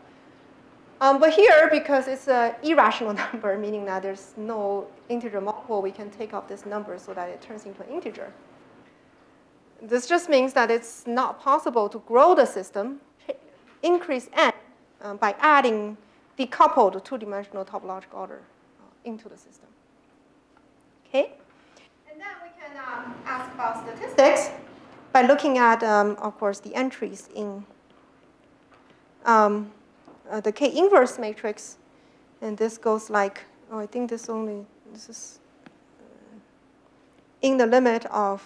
But here, because it's an irrational number, meaning that there's no integer multiple, we can take off this number so that it turns into an integer. This just means that it's not possible to grow the system, increase n by adding decoupled two-dimensional topological order into the system. Okay? And then we can ask about statistics by looking at, of course, the entries in the K-inverse matrix. And this goes like, oh, I think this only, this is in the limit of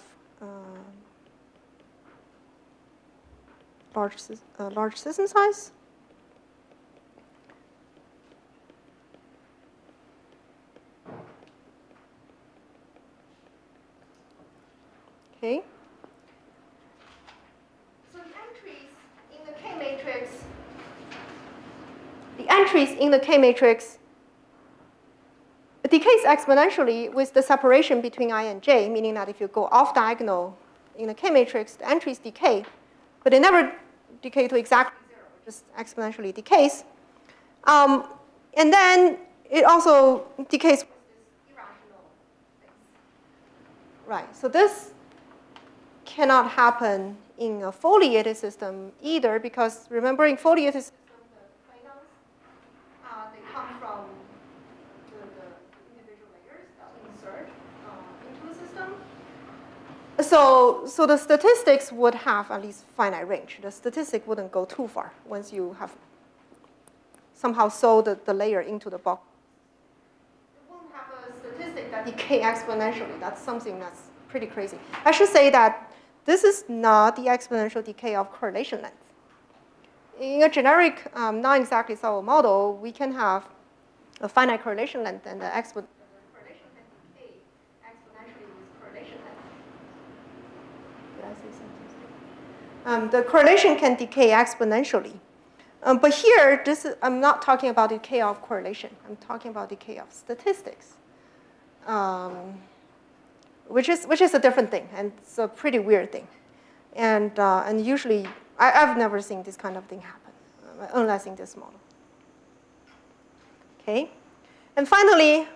large system size. Okay. So the entries in the K matrix decays exponentially with the separation between I and j, meaning that if you go off diagonal in the K matrix, the entries decay, but they never decay to exactly zero, just exponentially decays. And then it also decays with this irrational thing. Right, so this cannot happen in a foliated system either, because remember in foliated systems, the quinones, they come from the individual layers that we insert into the system. So the statistics would have at least finite range. The statistic wouldn't go too far once you have somehow sewed the layer into the box. It won't have a statistic that decays exponentially. That's something that's pretty crazy. I should say that this is not the exponential decay of correlation length. In a generic, not exactly solvable model, we can have a finite correlation length and the exponential decay exponentially with correlation length. Did I say something? The correlation can decay exponentially. But here, I'm not talking about decay of correlation. I'm talking about decay of statistics. Which is a different thing, and it's a pretty weird thing. And usually, I've never seen this kind of thing happen, unless in this model. Okay, and finally,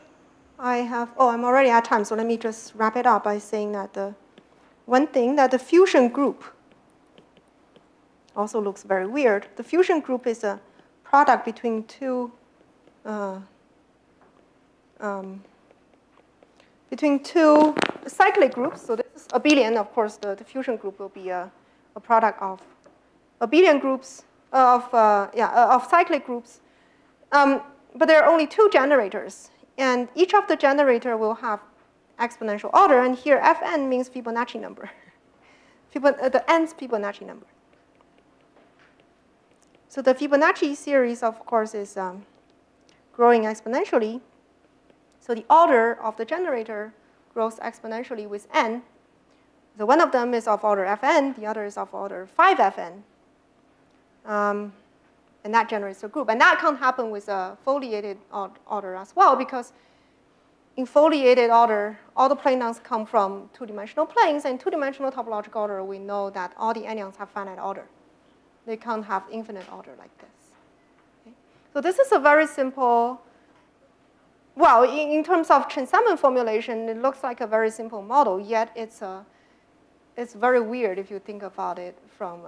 I'm already at time, so let me just wrap it up by saying that the fusion group also looks very weird. The fusion group is a product between two cyclic groups, so this is abelian. Of course, the fusion group will be a product of abelian groups, of cyclic groups. But there are only two generators, and each of the generator will have exponential order. And here, Fn means Fibonacci number, the nth Fibonacci number. So the Fibonacci series, of course, is growing exponentially. So the order of the generator grows exponentially with n. So one of them is of order Fn, the other is of order 5Fn. And that generates a group. And that can't happen with a foliated order as well, because in foliated order, all the planons come from two-dimensional planes. And two-dimensional topological order, we know that all the anions have finite order. They can't have infinite order like this. Okay? So this is a very simple. Well, in terms of Chern-Simons formulation, it looks like a very simple model, yet it's very weird if you think about it from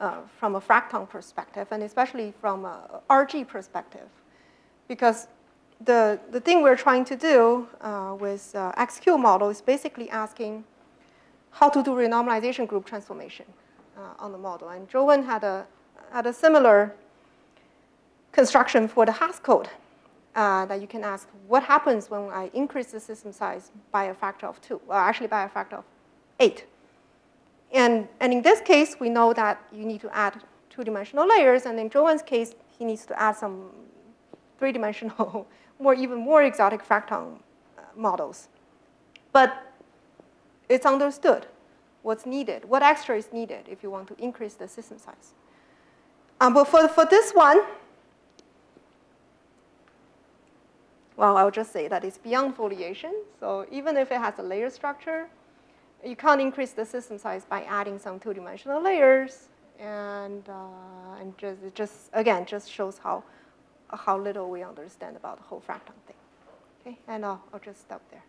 a fracton perspective, and especially from a RG perspective. Because the thing we're trying to do with X-cube model is basically asking how to do renormalization group transformation on the model. And Zhou En had a similar construction for the Haah code. That you can ask, what happens when I increase the system size by a factor of 2? Well, actually by a factor of 8. And in this case, we know that you need to add two-dimensional layers. And in Joanne's case, he needs to add some three-dimensional, even more exotic fracton models. But it's understood what's needed, what extra is needed if you want to increase the system size. But for this one, well, I'll just say that it's beyond foliation. So even if it has a layer structure, you can't increase the system size by adding some two-dimensional layers. And just shows how little we understand about the whole fractal thing. Okay, and I'll just stop there.